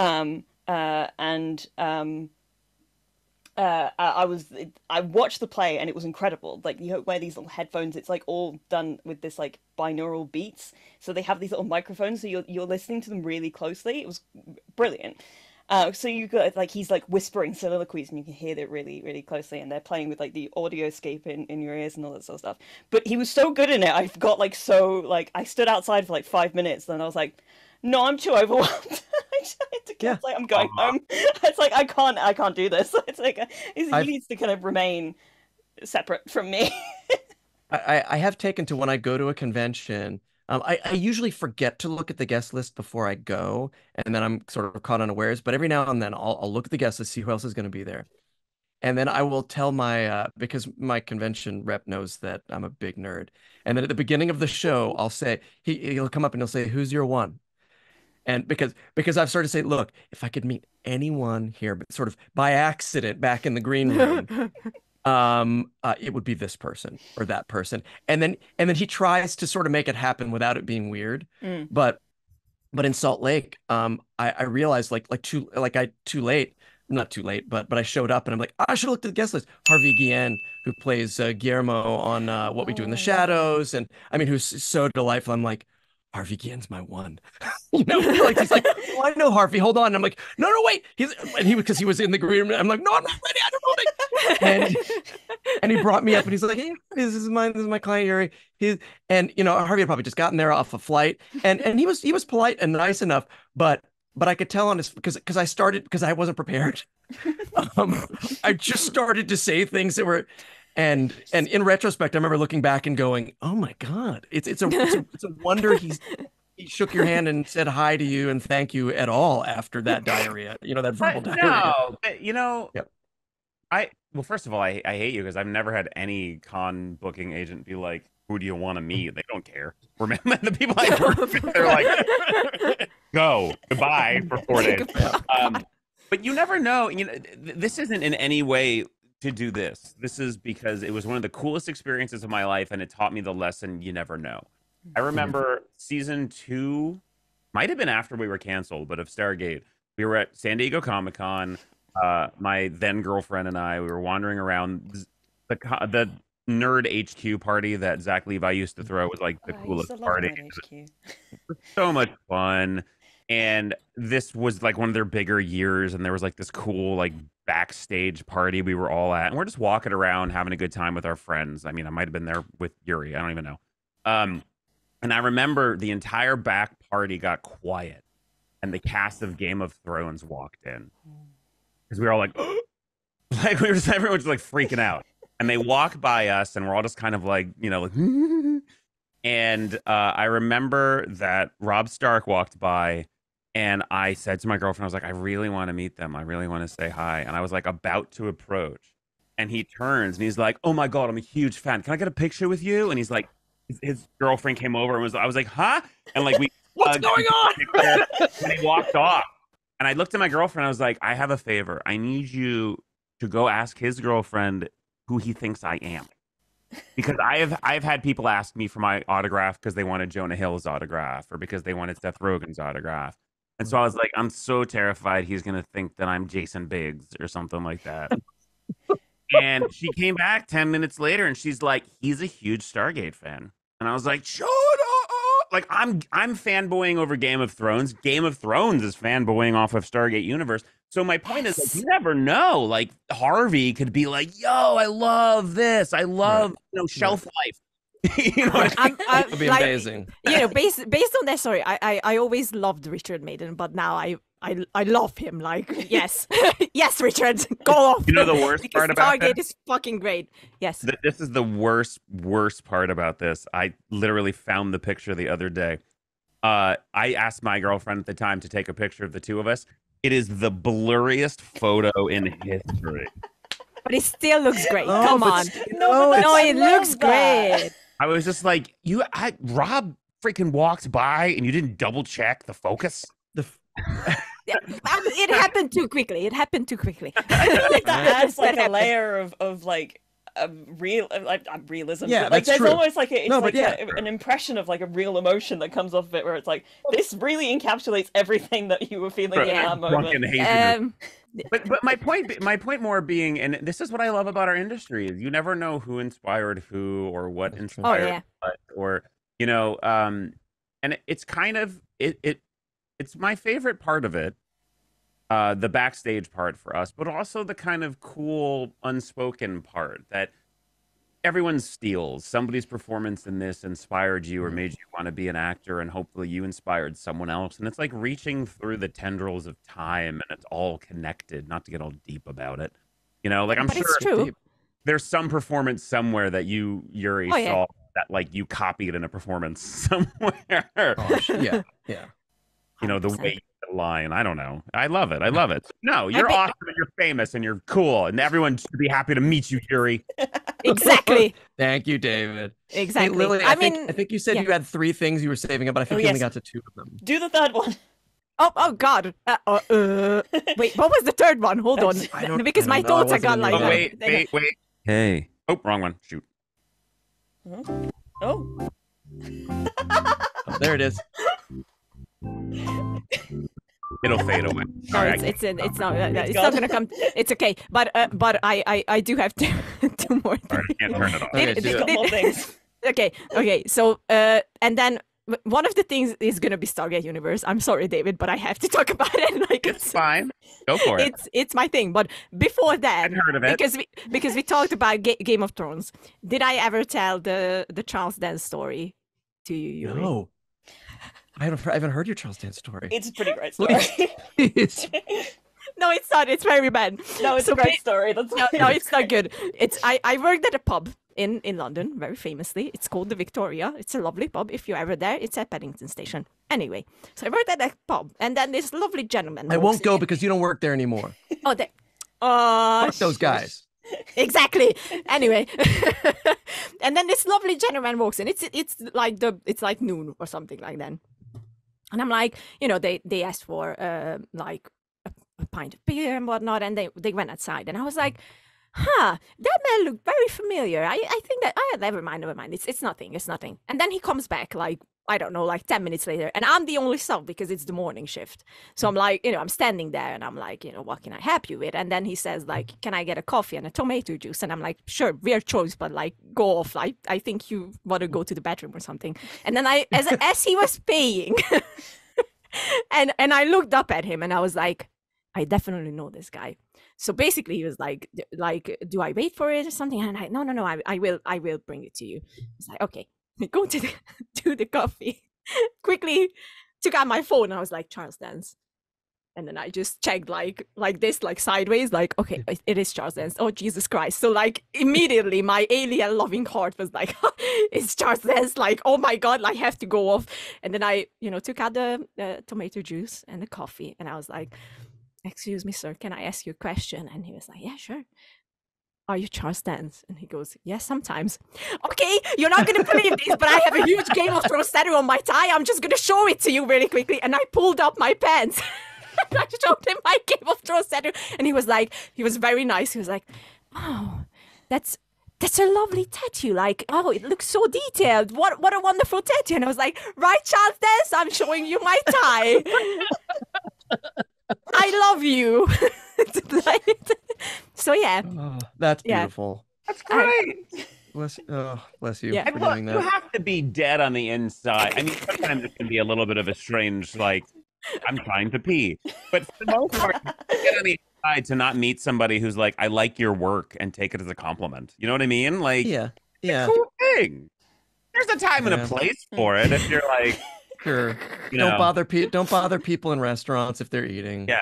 I watched the play and it was incredible. Like, you wear these little headphones. It's like all done with this like binaural beats. So they have these little microphones. So you're listening to them really closely. It was brilliant. So you got like, he's like whispering soliloquies and you can hear that really, really closely. And they're playing with like the audioscape in your ears and all that sort of stuff. But he was so good in it. I've got like, so like, I stood outside for like 5 minutes and I was like, no, I'm too overwhelmed. It's like, I'm going home. It's like, I can't do this. It's like, he needs to kind of remain separate from me. I have taken to when I go to a convention, I usually forget to look at the guest list before I go, and then I'm sort of caught unawares, but every now and then I'll look at the guest list, see who else is going to be there. And then I will tell my, because my convention rep knows that I'm a big nerd. And then at the beginning of the show, I'll say, he'll come up and he'll say, who's your one? And because I've started to say, look, if I could meet anyone here, but sort of by accident back in the green room, it would be this person or that person. And then he tries to sort of make it happen without it being weird. Mm. But in Salt Lake, I realized not too late, but I showed up and I'm like, I should have looked at the guest list. Harvey Guillen, who plays Guillermo on What We Do in the Shadows. And I mean, who's so delightful. I'm like, Harvey Guillen's my one. You know, he's like, oh, I know Harvey, hold on. And I'm like, no, wait. Because he was in the green room. I'm like, no, I'm not ready. I don't know. And he brought me up and he's like, hey, this is my client, Yuri. Harvey had probably just gotten there off a flight. And he was polite and nice enough, but I could tell on his, because I wasn't prepared. I just started to say things that were, and in retrospect, I remember looking back and going, "Oh my God, it's a wonder he shook your hand and said hi to you and thank you at all after that diarrhea, that verbal diarrhea." No, but, yep. First of all, I hate you because I've never had any con booking agent be like, "Who do you want to meet?" They don't care. Remember the people I work with, they're like, "Go goodbye for 4 days." But you never know. This isn't in any way to do this. This is because it was one of the coolest experiences of my life, and it taught me the lesson you never know. I remember season 2, might have been after we were canceled, but of Stargate, we were at San Diego Comic-Con. My then girlfriend and I, we were wandering around the nerd HQ party that Zach Levi used to throw. Was like the coolest party. So much fun. And this was like one of their bigger years, and there was like this cool like backstage party we were all at, and we're just walking around having a good time with our friends. I mean, I might have been there with Yuri, I don't even know. And I remember the entire back party got quiet, and the cast of Game of Thrones walked in, because we were all like, like everyone was like freaking out, and they walk by us, and we're all just kind of like, And I remember that Rob Stark walked by. And I said to my girlfriend, I was like, I really want to meet them. I really want to say hi. And I was like about to approach. And he turns and he's like, oh my God, I'm a huge fan. Can I get a picture with you? And he's like, his girlfriend came over and I was like, huh? And like, we, what's going on? And he walked off. And I looked at my girlfriend. I was like, I have a favor. I need you to go ask his girlfriend who he thinks I am. Because I've had people ask me for my autograph because they wanted Jonah Hill's autograph or because they wanted Seth Rogen's autograph. And so I was like, I'm so terrified he's going to think that I'm Jason Biggs or something like that. And she came back 10 minutes later and she's like, he's a huge Stargate fan. And I was like, shut up. Like, I'm fanboying over Game of Thrones. Game of Thrones is fanboying off of Stargate Universe. So my point is, like, you never know. Like, Harvey could be like, yo, I love this. I love, shelf life. It would be amazing. Based on that story, I always loved Richard Madden, but now I love him. Like, yes, yes, Richard, go off. You know the worst part about Stargate is fucking great. Yes, this is the worst part about this. I literally found the picture the other day. I asked my girlfriend at the time to take a picture of the two of us. It is the blurriest photo in history. But it still looks great. Oh, come on, no, it looks great. I was just like, Rob freaking walked by and you didn't double check the focus. It happened too quickly. It's like a layer of like realism. Yeah, but, like, there's almost like a, an impression of like a real emotion that comes off of it, where it's like this really encapsulates everything that you were feeling in that moment. But my point more being, and this is what I love about our industry, is you never know who inspired who or what inspired what, or you know, and it's kind of it's my favorite part of it. The backstage part for us, but also the kind of cool, unspoken part that everyone steals. Somebody's performance in this inspired you or made you want to be an actor, and hopefully you inspired someone else. And it's like reaching through the tendrils of time, and it's all connected, not to get all deep about it. You know, like I'm sure there's some performance somewhere that you, Yuri, saw that like you copied in a performance somewhere. Gosh, yeah, yeah. You know, the way... line. I don't know. I love it. I love it. No, you're awesome and you're famous and you're cool and everyone should be happy to meet you, Yuri. Exactly. Thank you, David. Exactly. Hey, Lily, I think you said you had three things you were saving up, but I think you only got to two of them. Do the third one. Oh God. Wait, what was the third one? Hold on. Because my thoughts are gone like that. Wait. Hey. Oh, wrong one. Shoot. Oh. There it is. It'll fade away. No, it's not gonna come. It's okay, but I do have two more things. I can't turn it off. Okay. So and then one of the things is gonna be Stargate Universe. I'm sorry, David, but I have to talk about it. Like it's fine. Go for it. It's my thing. But before that, I've heard of it. because we talked about Game of Thrones. Did I ever tell the Charles Dance story to you? Yuri? No. I haven't heard your Charles Dance story. It's a pretty great story. No, it's not. It's very bad. No, it's a great story. No, it's not good. I worked at a pub in London, very famously. It's called the Victoria. It's a lovely pub. If you're ever there, it's at Paddington Station. Anyway, so I worked at that pub, and then this lovely gentleman. I won't go because you don't work there anymore. Oh, fuck those guys. Exactly. Anyway, and then this lovely gentleman walks in. It's like noon or something like that. And I'm like, you know, they asked for like a pint of beer and whatnot, and they went outside, and I was like, huh, that man looked very familiar. I think that never mind. It's nothing. And then he comes back like, I don't know, like 10 minutes later, and I'm the only sub because it's the morning shift. So I'm like, you know, I'm standing there and I'm like, you know, what can I help you with? And then he says like, can I get a coffee and a tomato juice? And I'm like, sure, weird choice, but like, go off. I think you want to go to the bathroom or something. And then as he was paying, and I looked up at him and I was like, I definitely know this guy. So basically he was like, do I wait for it or something? And I'm like, no, I will bring it to you. It's like, okay. Go to the coffee. Quickly took out my phone and I was like, Charles Dance. And then I just checked like this, sideways, like, okay, it is Charles Dance. Oh, Jesus Christ. So like immediately my alien loving heart was like, it's Charles Dance. Like, oh my God, I have to go off. And then I, you know, took out the tomato juice and the coffee. And I was like, excuse me, sir, can I ask you a question? And he was like, yeah, sure. Are you Charles Dance? And he goes, yes, yeah, sometimes. Okay, you're not going to believe this, but I have a huge Game of Thrones statue on my tie. I'm just going to show it to you really quickly. And I pulled up my pants. And I showed him my Game of Thrones statue. And he was like, he was very nice. He was like, oh, that's a lovely tattoo. Like, oh, it looks so detailed. What a wonderful tattoo. And I was like, right, Charles Dance, I'm showing you my tie. I love you. So yeah, oh, that's beautiful. That's great. Bless you. Yeah. For doing that. You have to be dead on the inside. I mean, sometimes it can be a little bit of a strange, like, I'm trying to pee, but for the most part, get on the inside to not meet somebody who's like, I like your work, and take it as a compliment. You know what I mean? Like, yeah. It's a cool thing. There's a time and a place for it. If you're like. Sure. You know. Don't bother people in restaurants if they're eating. Yeah.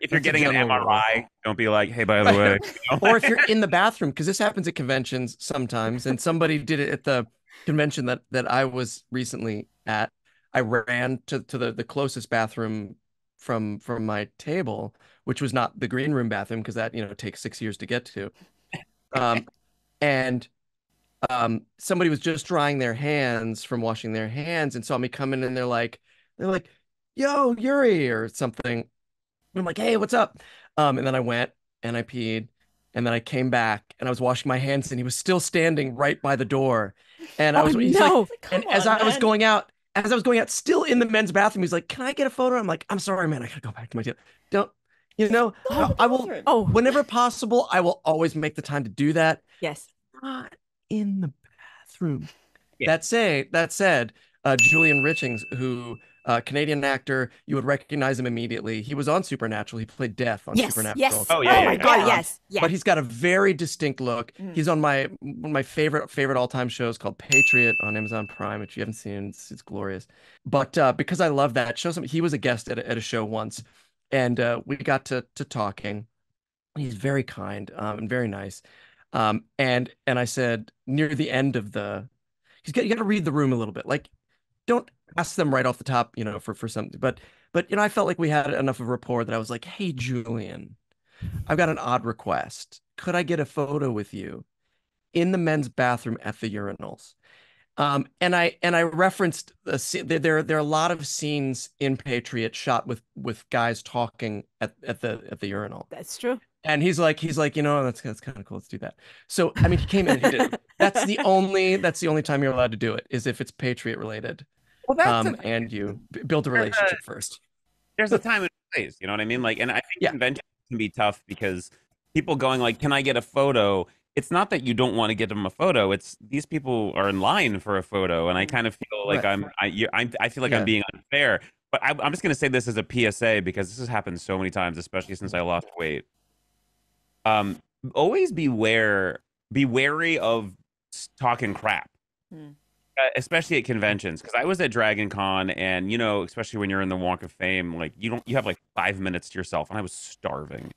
If you're getting an MRI, don't be like, hey, by the way. You know? Or if you're in the bathroom, because this happens at conventions sometimes. And somebody did it at the convention that I was recently at. I ran to the closest bathroom from my table, which was not the green room bathroom, because that, you know, takes 6 years to get to. Somebody was just drying their hands from washing their hands and saw me come in, and they're like, yo, Yuri, or something. And I'm like, hey, what's up? And then I went and I peed And then I came back and I was washing my hands and he was still standing right by the door. And I was, as I was going out, still in the men's bathroom, he's like, "Can I get a photo?" I'm like, "I'm sorry, man. I gotta go back to my table." Whenever possible, I will always make the time to do that. Yes. Not in the bathroom. Yeah. That said, Julian Richings, who, Canadian actor, you would recognize him immediately. He was on Supernatural. He played Death on Supernatural. Yes. Oh my God, yes. But he's got a very distinct look. Mm. He's on one of my favorite all-time shows called Patriot on Amazon Prime, which you haven't seen. It's glorious. But because I love that show, he was a guest at a show once, and we got to talking. He's very kind and very nice. And I said, near the end of you got to read the room a little bit. Like, don't ask them right off the top, for something. But I felt like we had enough of rapport that I was like, "Hey, Julian, I've got an odd request. Could I get a photo with you in the men's bathroom at the urinals?" And I referenced there are a lot of scenes in Patriot shot with guys talking at the urinal. That's true. And he's like, that's kind of cool. Let's do that. So, he came in and he did it. That's the only time you're allowed to do it, is if it's Patriot related. Well, that's and you build a relationship first. There's a time and place, you know what I mean? Like, and I think conventions can be tough because people going like, "Can I get a photo?" It's not that you don't want to get them a photo. It's these people are in line for a photo, and I kind of feel like I'm being unfair. But I'm just going to say this as a PSA because this has happened so many times, especially since I lost weight. Always be wary of talking crap. Hmm. Especially at conventions, because I was at Dragon Con, and especially when you're in the Walk of Fame, like you have like 5 minutes to yourself, and I was starving,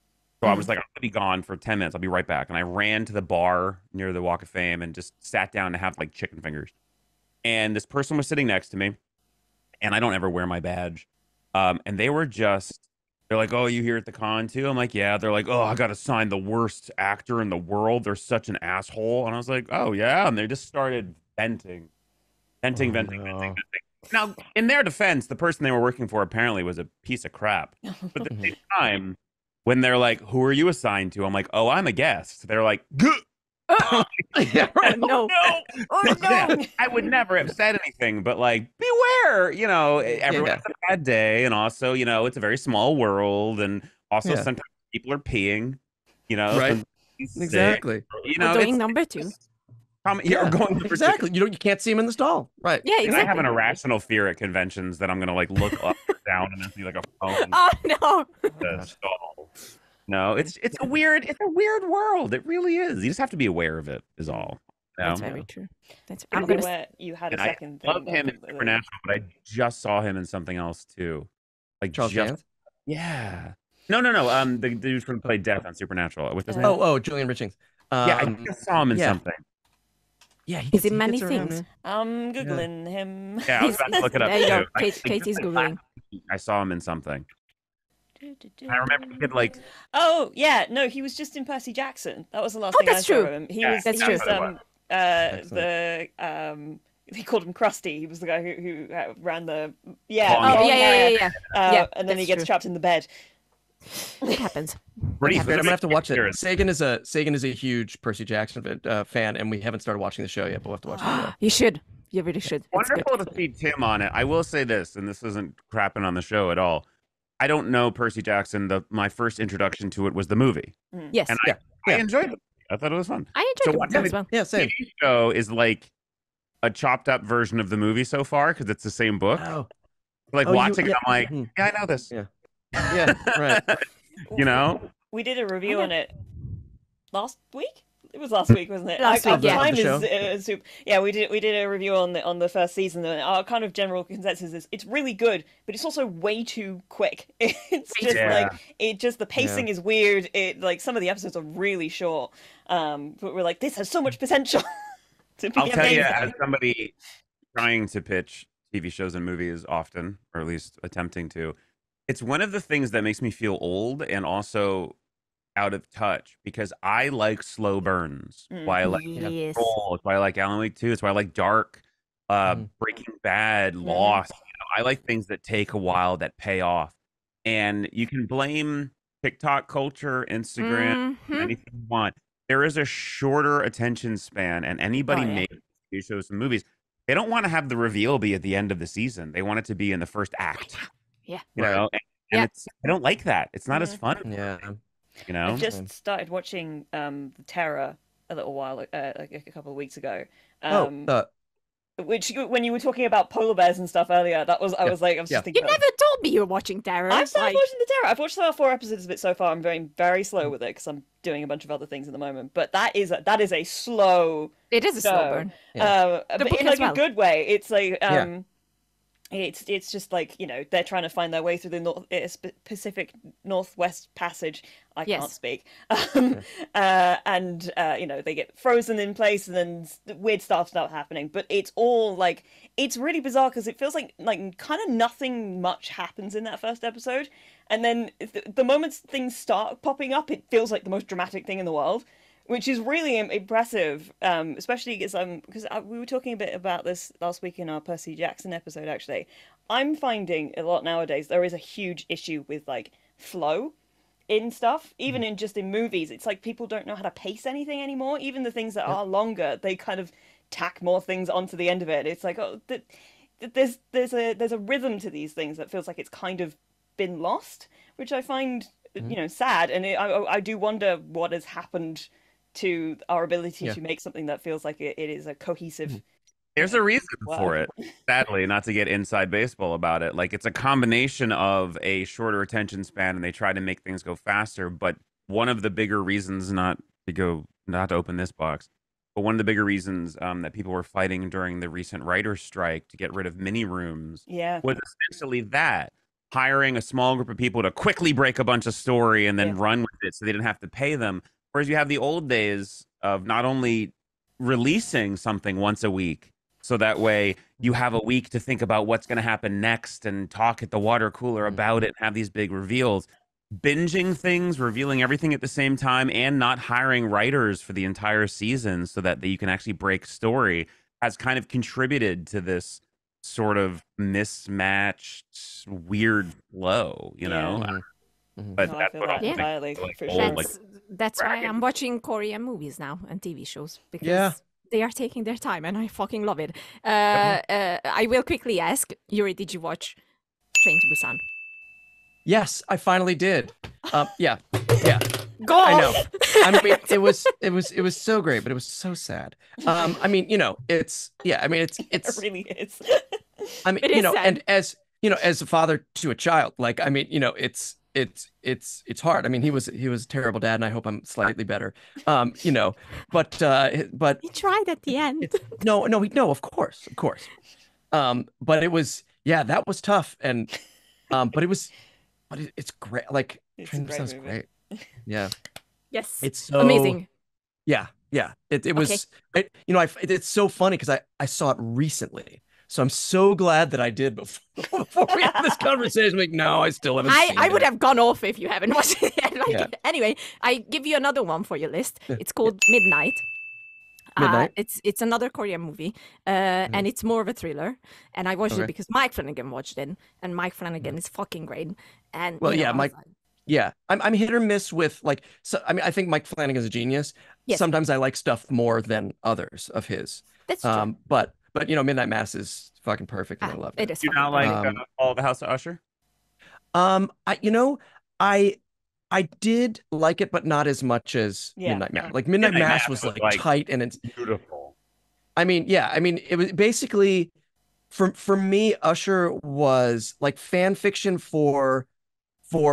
so I was like, "I'm gonna be gone for 10 minutes. I'll be right back." And I ran to the bar near the Walk of Fame and just sat down to have like chicken fingers. And this person was sitting next to me, and I don't ever wear my badge, and they're like, "Oh, you here at the con too?" I'm like, "Yeah." They're like, "Oh, I got assigned the worst actor in the world. They're such an asshole." And I was like, "Oh yeah," and they just started venting. Venting. Now, in their defense, the person they were working for apparently was a piece of crap. But at the same time, when they're like, "Who are you assigned to?" I'm like, "Oh, I'm a guest." They're like, "Oh, no. Oh, no." I would never have said anything, but like, beware, everyone has a bad day. And also, it's a very small world. And also sometimes people are peeing, Right. Exactly. We're doing number two. You can't see him in the stall, right? Yeah, exactly. And I have an irrational fear at conventions that I'm gonna like look up or down and then see like a phone. Oh no! The stall. No, it's a weird world. It really is. You just have to be aware of it. Is all. That's very true. That's pretty good. You had a second. I love him in Supernatural, but I just saw him in something else too, like Charles Dance. Yeah. No. The dude who played Death on Supernatural. What's his name? Oh, Julian Richings. I just saw him in something. Yeah, he's in many things. I'm Googling him. Yeah, I was about to look it up. There you go. Katie's Googling. I saw him in something. I remember he did like... Oh, yeah. No, he was just in Percy Jackson. That was the last thing I saw of him. They called him Krusty. He was the guy who ran the... Yeah. And then he gets trapped in the bed. It happens. I'm gonna have to watch it. Sagan is a huge Percy Jackson fan, and we haven't started watching the show yet, but we'll have to watch it. You should. You really should. It's wonderful to see Tim on it. I will say this, and this isn't crapping on the show at all. I don't know Percy Jackson. My first introduction to it was the movie. Mm. Yes. And I enjoyed it. I thought it was fun. I enjoyed it as well. Yeah, same. The show is like a chopped up version of the movie so far, because it's the same book. Oh. Watching it, I'm like, yeah, I know this. Yeah. Yeah, right. We did a review on it last week. It was last week, wasn't it? We did a review on the first season, and our kind of general consensus is it's really good, but it's also way too quick. It's just the pacing is weird. It like some of the episodes are really short, but we're like, this has so much potential. To be amazing. Tell you, as somebody trying to pitch TV shows and movies often, or at least attempting to. It's one of the things that makes me feel old and also out of touch, because I like slow burns. Mm, why I like Control. It's why I like Alan Wake Two. It's why I like Dark, Breaking Bad, Lost. I like things that take a while that pay off. And you can blame TikTok culture, Instagram, anything you want. There is a shorter attention span, and anybody making TV shows and movies, they don't want to have the reveal be at the end of the season. They want it to be in the first act. Yeah. You know, and it's, I don't like that. It's not as fun. Yeah. You know, I just started watching The Terror a little while, like a couple of weeks ago. Which, when you were talking about polar bears and stuff earlier, that was I was just thinking. You never told me you were watching Terror. I've started watching The Terror. I've watched about 4 episodes of it so far. I'm going very slow with it because I'm doing a bunch of other things at the moment. But that is a slow. It is a slow burn, but in like a good way. It's like it's just like, you know, they're trying to find their way through the Pacific Northwest Passage. I can't speak. You know, they get frozen in place and then weird stuff starts happening. But it's all like, it's really bizarre because it feels like kind of nothing much happens in that first episode. And then the moment things start popping up, it feels like the most dramatic thing in the world, which is really impressive, especially because we were talking a bit about this last week in our Percy Jackson episode, actually. I'm finding a lot nowadays there is a huge issue with, like, flow in stuff, even in movies. It's like people don't know how to pace anything anymore. Even the things that are longer, they kind of tack more things onto the end of it. It's like, oh, there's a rhythm to these things that feels like it's kind of been lost, which I find, you know, sad. And I do wonder what has happened to our ability to make something that feels like it is a cohesive. There's a reason for it, sadly, not to get inside baseball about it. Like, it's a combination of a shorter attention span and they try to make things go faster. But one of the bigger reasons, not to open this box, but one of the bigger reasons that people were fighting during the recent writer's strike to get rid of mini rooms was essentially that. Hiring a small group of people to quickly break a bunch of story and then run with it so they didn't have to pay them. Whereas you have the old days of not only releasing something once a week, so that way you have a week to think about what's going to happen next and talk at the water cooler about it and have these big reveals. Binging things, revealing everything at the same time, and not hiring writers for the entire season so that you can actually break story has kind of contributed to this sort of mismatched, weird flow, you know? But no, that's why I'm watching Korean movies now and TV shows, because they are taking their time and I fucking love it. I will quickly ask, Yuri, did you watch Train to Busan? Yes, I finally did. I know. I mean, it was so great, but it was so sad. I mean, you know, it really is. I mean, you know, sad. And as you know, as a father to a child, like, I mean, you know, it's hard. I mean, he was a terrible dad, and I hope I'm slightly better. You know, but he tried at the end. No, of course. But it was that was tough, and it's great. Like, Train to Busan's great. Yeah. Yes. It's so amazing. Yeah. It was. Okay. It's so funny because I saw it recently. So I'm so glad that I did before we had this conversation. Like, no, I still haven't seen it. I would have gone off if you haven't watched it yet. Anyway, I give you another one for your list. It's called Midnight. It's another Korean movie, and it's more of a thriller. And I watched it because Mike Flanagan watched it, and Mike Flanagan is fucking great. And I'm hit or miss with, like, so, I mean, I think Mike Flanagan's a genius. Yes. Sometimes I like stuff more than others of his. That's true. But you know, Midnight Mass is fucking perfect, and I love it. Do you not like All the House of Usher? I did like it, but not as much as Midnight Mass. Like Midnight Mass was like tight, and it's beautiful. I mean, it was basically for me, Usher was like fan fiction for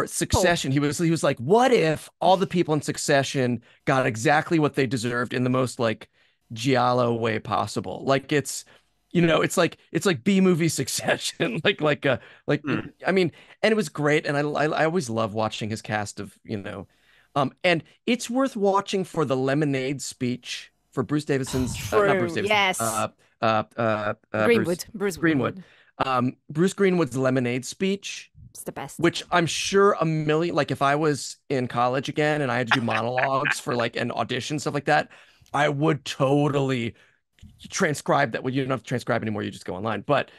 Succession. He was like, what if all the people in Succession got exactly what they deserved in the most like giallo way possible? Like, it's, you know, it's like B-movie Succession, I mean, and it was great, and I always love watching his cast of, you know, and it's worth watching for the Lemonade speech for Bruce Davidson's Greenwood. Bruce Greenwood's Lemonade speech. It's the best. Which I'm sure if I was in college again and I had to do monologues for like an audition, stuff like that, I would totally transcribe that. Well, you don't have to transcribe anymore. You just go online. But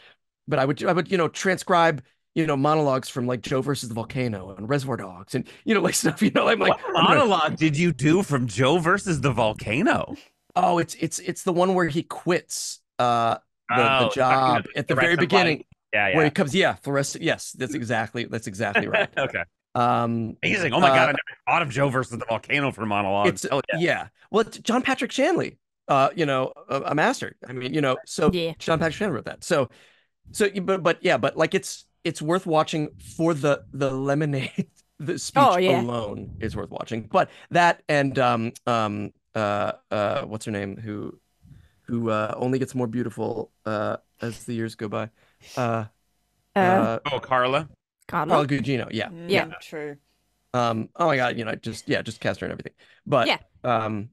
I would, transcribe, monologues from like Joe versus the Volcano and Reservoir Dogs and, like stuff, I'm like, what monologue did you do from Joe versus the Volcano? Oh, it's the one where he quits the job at the very beginning. Yeah. Where he comes, fluorescent. Yes, that's exactly right. Okay. Amazing. Oh my God, I never thought of Joe versus the Volcano for monologues. Well, it's John Patrick Shanley, a master. John Patrick Shanley wrote that. But like it's worth watching for the lemonade. The speech alone is worth watching. But that and what's her name? Who only gets more beautiful as the years go by. Carla Gugino, yeah, true. Oh my God, just cast her and everything. But funny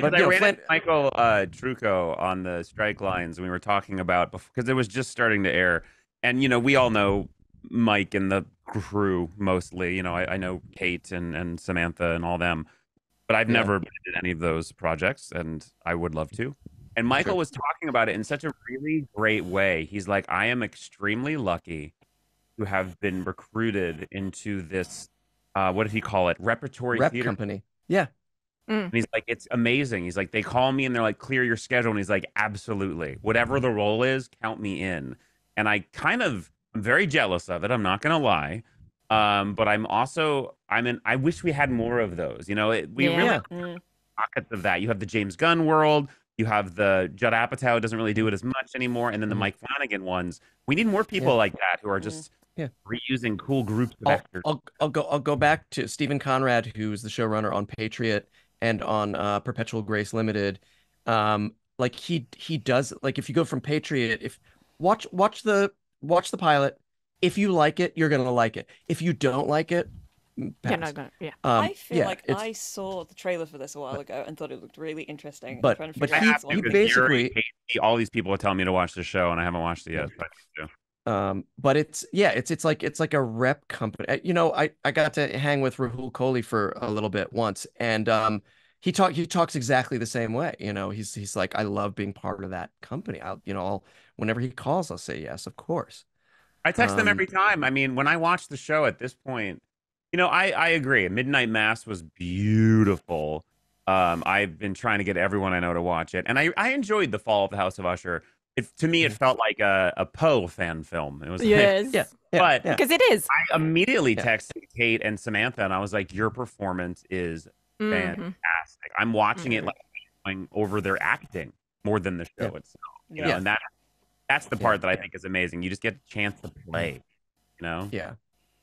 because I ran Michael Trucco on the Strike Lines, and we were talking about because it was just starting to air, and we all know Mike and the crew mostly. I know Kate and Samantha and all them, but I've never been in any of those projects, and I would love to. And Michael was talking about it in such a really great way. He's like, I am extremely lucky to have been recruited into this, what did he call it? Rep theater company. Yeah. Mm. And he's like, it's amazing. He's like, they call me and they're like, clear your schedule. And he's like, absolutely. Whatever the role is, count me in. And I I'm very jealous of it. I'm not going to lie. But I'm also, I wish we had more of those. We really pockets of that. You have the James Gunn world. You have the Judd Apatow doesn't really do it as much anymore, and then the Mike Flanagan ones. We need more people like that who are just reusing cool groups of actors. I'll go back to Stephen Conrad, who's the showrunner on Patriot and on Perpetual Grace Limited. Like he does, like if you go from Patriot, if watch the pilot, if you like it, you're gonna like it. If you don't like it, I feel like I saw the trailer for this a while ago and thought it looked really interesting. But he basically, all these people are telling me to watch the show and I haven't watched it yet. But it's like a rep company. I got to hang with Rahul Kohli for a little bit once, and he talks exactly the same way. He's like, I love being part of that company. I'll whenever he calls, I'll say yes, of course. I text them every time. When I watch the show at this point. I agree. Midnight Mass was beautiful. I've been trying to get everyone I know to watch it. And I enjoyed The Fall of the House of Usher. To me, it felt like a Poe fan film. It was because it is. I immediately texted Kate and Samantha, and I was like, your performance is fantastic. I'm watching it like going over their acting more than the show itself. And that's the part that I think is amazing. You just get a chance to play, Yeah.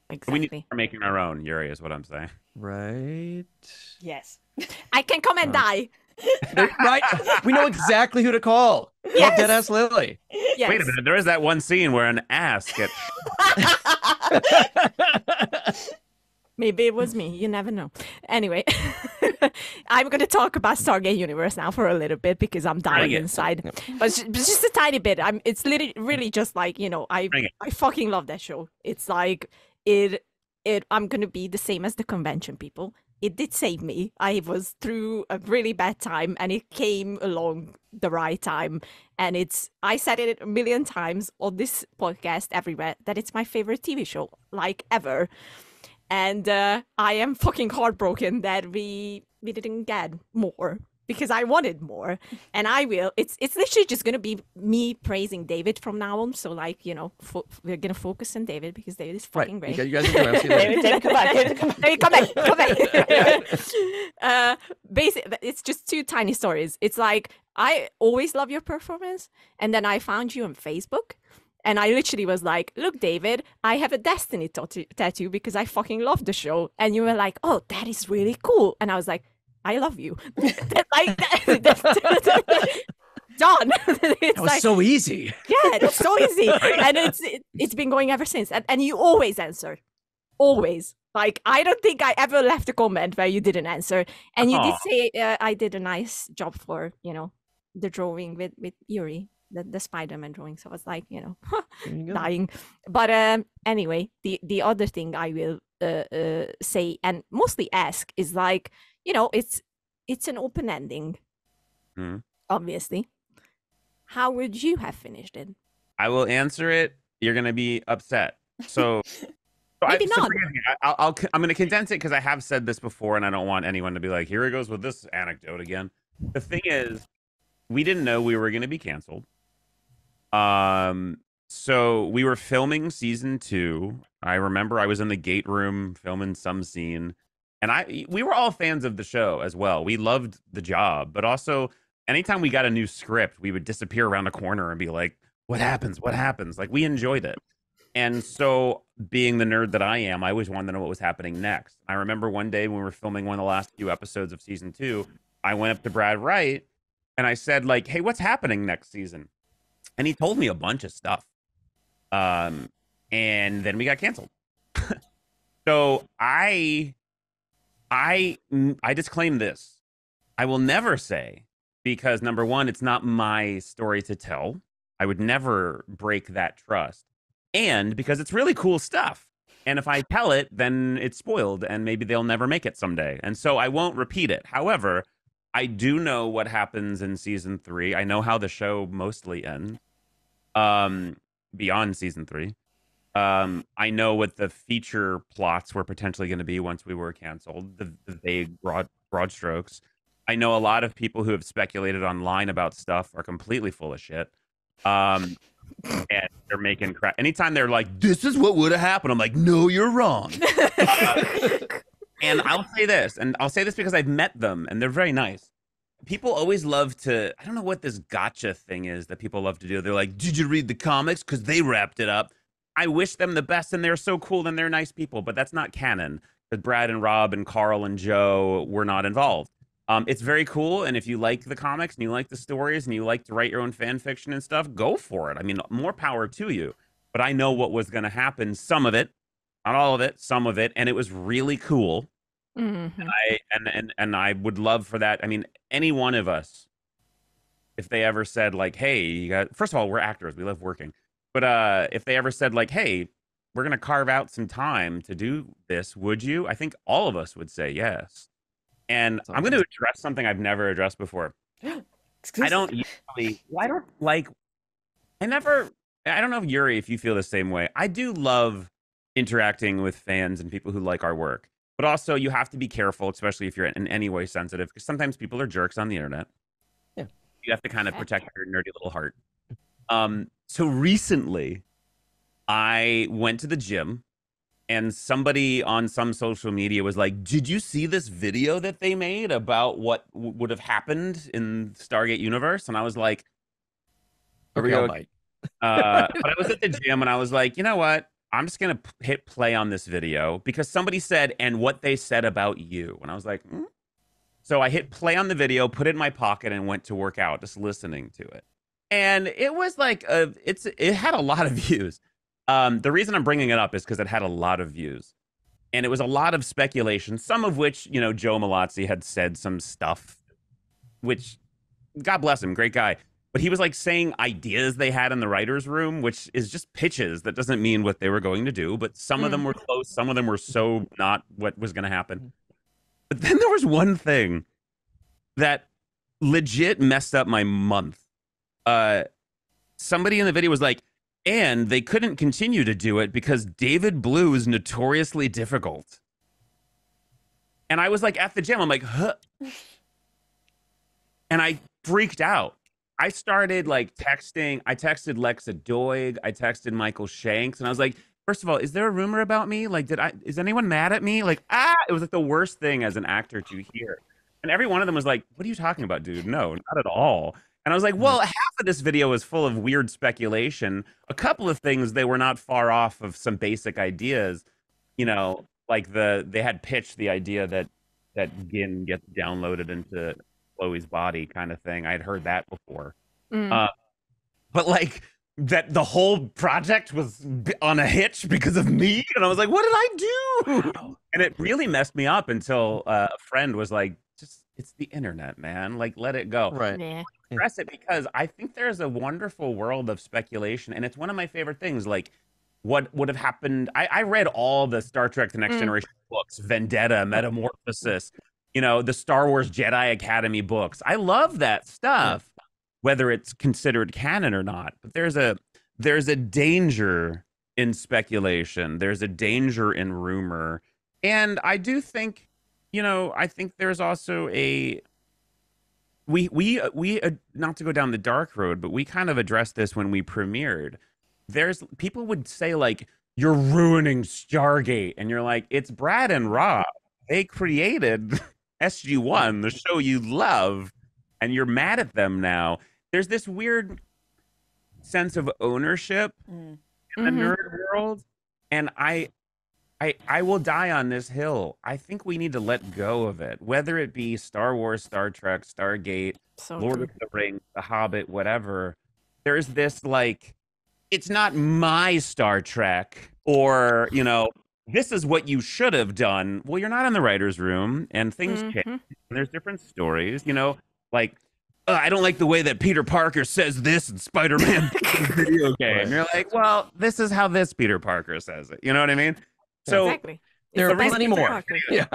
Exactly. We need to start making our own, Yuri, is what I'm saying. Right? Yes. I can come and die. Right? We know exactly who to call. Yes. Deadass Lily. Yes. Wait a minute. There is that one scene where an ass gets... Maybe it was me. You never know. Anyway, I'm going to talk about Stargate Universe now for a little bit because I'm dying inside. But just a tiny bit. It's literally really just like, I fucking love that show. It's like... I'm gonna be the same as the convention people. It did save me. I was through a really bad time, and it came along the right time. And I said it a million times on this podcast, everywhere, that it's my favorite TV show, like ever. And I am fucking heartbroken that we didn't get more. Because I wanted more, and I will. It's literally just gonna be me praising David from now on. So like we're gonna focus on David because David is fucking great. You guys are David, come back. Basically, it's just two tiny stories. It's like I always love your performance, and then I found you on Facebook. And I literally was like, look, David, I have a Destiny tattoo because I fucking love the show. And you were like, oh, that is really cool. And I was like, I love you. Done. It was like, so easy. Yeah, it's so easy. And it's been going ever since. And you always answer. Always. Like, I don't think I ever left a comment where you didn't answer. And you did say I did a nice job for, the drawing with Yuri, the Spider-Man drawing. So I was like, dying. But anyway, the other thing I will say and mostly ask is like, it's an open ending, obviously. How would you have finished it? I will answer it. You're going to be upset. So Maybe not. I'm going to condense it because I have said this before, and I don't want anyone to be like, here it goes with this anecdote again. The thing is, we didn't know we were going to be canceled. So we were filming season 2. I remember I was in the gate room filming some scene, and we were all fans of the show as well. We loved the job, but also anytime we got a new script, we would disappear around a corner and be like, what happens? What happens? Like, we enjoyed it. And so, being the nerd that I am, I always wanted to know what was happening next. I remember one day when we were filming one of the last few episodes of season 2, I went up to Brad Wright and I said, like, hey, what's happening next season? And he told me a bunch of stuff. And then we got canceled. So I disclaim this. I will never say, because number one, it's not my story to tell. I would never break that trust. And because it's really cool stuff. And if I tell it, then it's spoiled and maybe they'll never make it someday. And so I won't repeat it. However, I do know what happens in season 3. I know how the show mostly ends beyond season 3. I know what the feature plots were potentially going to be once we were canceled, the vague broad strokes. I know a lot of people who have speculated online about stuff are completely full of shit. And they're making crap. Anytime they're like, this is what would have happened, I'm like, no, you're wrong. And I'll say this because I've met them and they're very nice. People always love to, I don't know what this gotcha thing is that people love to do. They're like, did you read the comics? Because they wrapped it up. I wish them the best and they're so cool and they're nice people, but that's not canon because Brad and Rob and Carl and Joe were not involved. It's very cool, and if you like the comics and you like the stories and you like to write your own fan fiction and stuff, go for it. I mean, more power to you. But I know what was going to happen, some of it, not all of it, some of it, and it was really cool. Mm-hmm. And I would love for that. I mean, any one of us, if they ever said like, hey, you got, first of all, we're actors, we love working. But if they ever said like, hey, we're going to carve out some time to do this, would you? I think all of us would say yes. And I'm going to address something I've never addressed before. I don't know, Yuri, if you feel the same way. I do love interacting with fans and people who like our work. But also, you have to be careful, especially if you're in any way sensitive, because sometimes people are jerks on the internet. Yeah. You have to kind of protect your nerdy little heart. So recently, I went to the gym. And somebody on some social media was like, did you see this video that they made about what would have happened in Stargate Universe? And I was like, okay. But I was at the gym and I was like, you know what? I'm just going to hit play on this video because somebody said, and what they said about you. And I was like, hmm? So I hit play on the video, put it in my pocket and went to work out, just listening to it. And it was like, it had a lot of views. The reason I'm bringing it up is because it had a lot of views and it was a lot of speculation, some of which, you know, Joe Malazzi had said some stuff, which God bless him. Great guy. But he was like saying ideas they had in the writer's room, which is just pitches. That doesn't mean what they were going to do. But some of them were close. Some of them were so not what was going to happen. But then there was one thing that legit messed up my month. Somebody in the video was like, and they couldn't continue to do it because David Blue is notoriously difficult. And I was like at the gym, I'm like, huh. And I freaked out. I started like texting. I texted Lexa Doig. I texted Michael Shanks. And I was like, first of all, is there a rumor about me? Like, is anyone mad at me? Like, it was like the worst thing as an actor to hear. And every one of them was like, what are you talking about, dude? No, not at all. And I was like, well, half of this video is full of weird speculation. A couple of things, they were not far off of some basic ideas, you know, like they had pitched the idea that Gin gets downloaded into Chloe's body kind of thing. I'd heard that before. But like that the whole project was on a hitch because of me. And I was like, what did I do? Wow. And it really messed me up until a friend was like, it's the internet, man. Like, let it go. Right. Yeah. Address it because I think there's a wonderful world of speculation, and it's one of my favorite things. Like, what would have happened? I read all the Star Trek: The Next Generation books, Vendetta, Metamorphosis, you know, the Star Wars Jedi Academy books. I love that stuff, whether it's considered canon or not. But there's a danger in speculation. There's a danger in rumor. And I do think, you know, I think there's also a... We not to go down the dark road, but we kind of addressed this when we premiered. There's people would say, like, you're ruining Stargate. And you're like, it's Brad and Rob. They created SG-1, the show you love, and you're mad at them now. There's this weird sense of ownership in the nerd world. And I will die on this hill. I think we need to let go of it, whether it be Star Wars, Star Trek, Stargate, Lord of the Rings, The Hobbit, whatever. There's this, like, it's not my Star Trek, or, you know, this is what you should have done. Well, you're not in the writer's room, and things change. And there's different stories, you know, like, I don't like the way that Peter Parker says this in Spider-Man video game. And you're like, well, this is how this Peter Parker says it. You know what I mean? So exactly. There are plenty more. Yeah.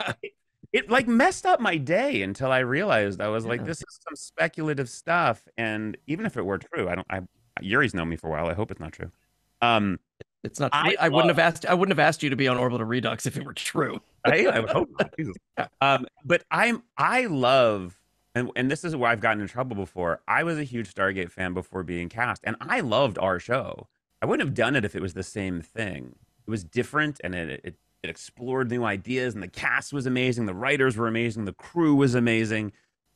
It like messed up my day until I realized I was like, this is some speculative stuff. And even if it were true, Yuri's known me for a while. I hope it's not true. It's not true. I wouldn't have asked you to be on Orbital Redux if it were true. I would hope not. Jesus. But I love, and this is where I've gotten in trouble before. I was a huge Stargate fan before being cast, and I loved our show. I wouldn't have done it if it was the same thing. It was different, and it explored new ideas, and the cast was amazing. The writers were amazing. The crew was amazing.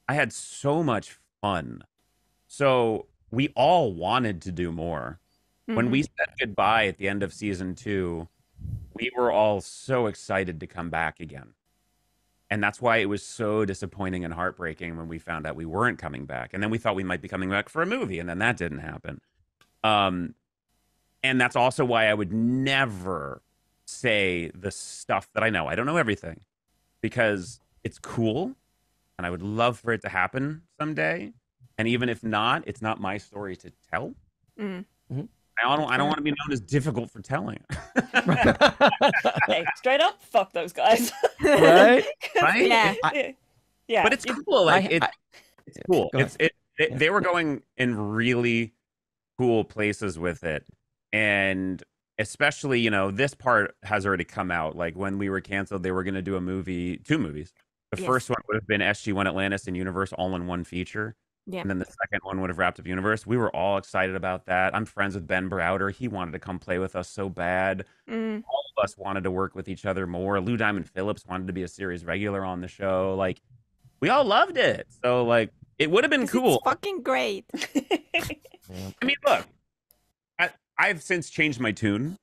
I had so much fun. So we all wanted to do more. When we said goodbye at the end of season 2, we were all so excited to come back again. And that's why it was so disappointing and heartbreaking when we found out we weren't coming back. And then we thought we might be coming back for a movie, and then that didn't happen. And that's also why I would never say the stuff that I know. I don't know everything, because it's cool, and I would love for it to happen someday. And even if not, it's not my story to tell. I don't want to be known as difficult for telling. Hey, straight up, fuck those guys. Right? Yeah. Yeah. But it's cool. Like, it's cool. They were going in really cool places with it. And especially, you know, this part has already come out. Like, when we were canceled, they were going to do a movie, 2 movies. The first one would have been SG-1 Atlantis and Universe all in one feature. Yeah. And then the second one would have wrapped up Universe. We were all excited about that. I'm friends with Ben Browder. He wanted to come play with us so bad. All of us wanted to work with each other more. Lou Diamond Phillips wanted to be a series regular on the show. Like, we all loved it. So, like, it would have been cool. It's fucking great. I mean, look. I've since changed my tune,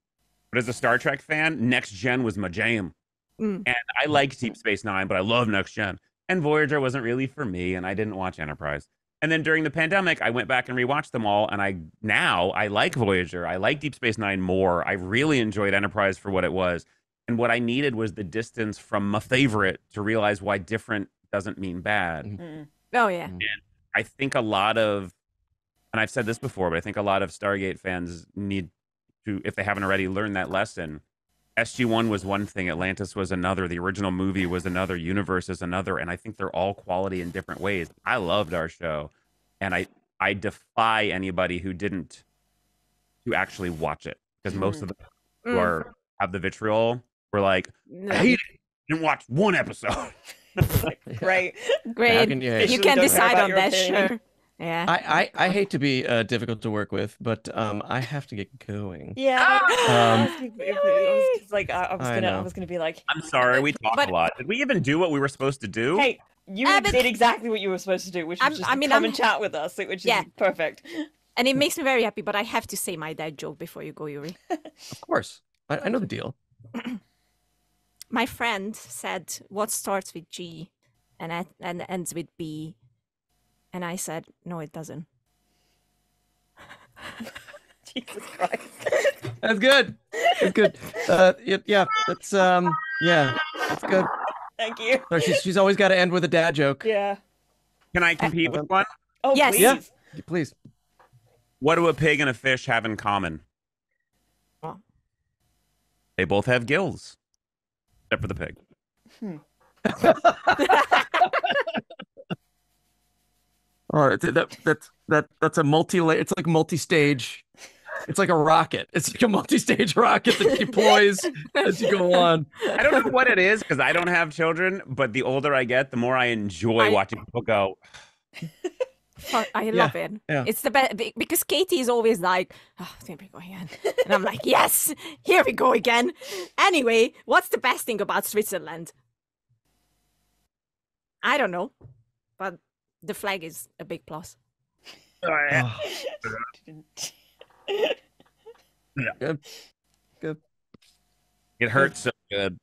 but as a Star Trek fan, Next Gen was my jam. And I like Deep Space Nine, but I love Next Gen. And Voyager wasn't really for me, and I didn't watch Enterprise. And then during the pandemic, I went back and rewatched them all, and now I like Voyager. I like Deep Space Nine more. I really enjoyed Enterprise for what it was. And what I needed was the distance from my favorite to realize why different doesn't mean bad. Oh, yeah. And I think a lot of... And I've said this before, but I think a lot of Stargate fans need to, if they haven't already, learn that lesson. SG-1 was one thing. Atlantis was another. The original movie was another. Universe is another. And I think they're all quality in different ways. I loved our show. And I defy anybody who didn't to actually watch it. Because most of them who have the vitriol were like, I hate it. I didn't watch one episode. Great. You can decide on that, sure. Yeah, I hate to be difficult to work with, but I have to get going. Yeah, I was gonna be like, I'm sorry, we talked a lot. Did we even do what we were supposed to do? Hey, you did exactly what you were supposed to do, which was just come and chat with us, which is perfect. And it makes me very happy. But I have to say my dad joke before you go, Yuri. Of course, I know the deal. My friend said, "What starts with G and ends with B?" And I said, no, it doesn't. Jesus Christ. That's good. That's good. Yeah, that's good. Thank you. So she's always got to end with a dad joke. Yeah. Can I compete with one? Oh, yes. Please. Yeah, please. What do a pig and a fish have in common? Well, they both have gills. Except for the pig. Oh, that's a multi-layer. It's like multi-stage It's like a rocket. It's like a multi-stage rocket that deploys as you go on. I don't know what it is because I don't have children, but the older I get, the more I enjoy watching people go. I love it. Yeah. It's the best because Katie is always like, "Oh, here we go again," and I'm like, "Yes, here we go again." Anyway, what's the best thing about Switzerland? I don't know, but the flag is a big plus. Oh. Yeah. Good. Good. It hurts so good.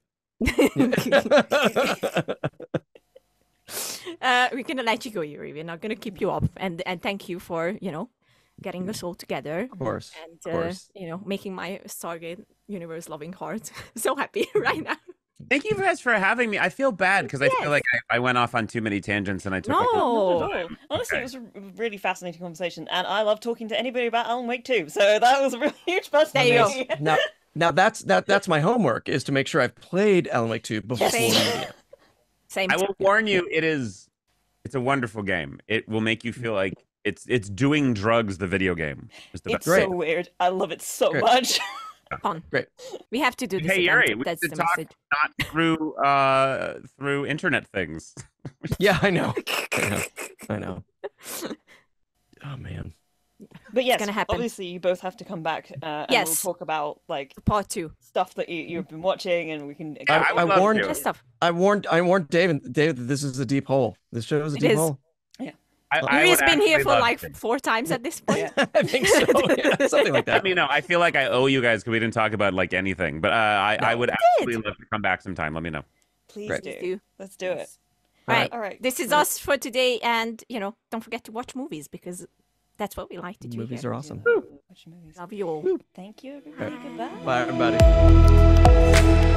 We're gonna let you go, Yuri. We're not gonna keep you up, and thank you for, you know, getting us all together. Of course. And you know, making my Stargate universe loving heart so happy right now. Thank you guys for having me. I feel bad because I feel like I went off on too many tangents and I took honestly, it was a really fascinating conversation, and I love talking to anybody about Alan Wake Two. So that was a really huge plus. There you go. Now that's my homework, is to make sure I've played Alan Wake Two before. Same. I will warn you, it's a wonderful game. It will make you feel like it's doing drugs. The video game. It's so weird. I love it so much. Fun. Great. We have to do this. Hey Yuri, we have to talk not through through internet things. Yeah, I know. I know. Oh man. But yes, obviously you both have to come back and we'll talk about like part 2 stuff that you've been watching, and we can. I warned David that this is a deep hole. This show is a deep hole. Yeah. Yuri's been here for like 4 times at this point. Yeah. I think so. Yeah, something like that. I mean, no, I feel like I owe you guys because we didn't talk about like anything. But I would absolutely love to come back sometime. Let me know. Please do. Let's do it. All right. This is us for today, and you know, don't forget to watch movies because that's what we like to do. Movies are awesome. Watch movies. Love you all. Thank you, everybody. Goodbye. Bye, everybody.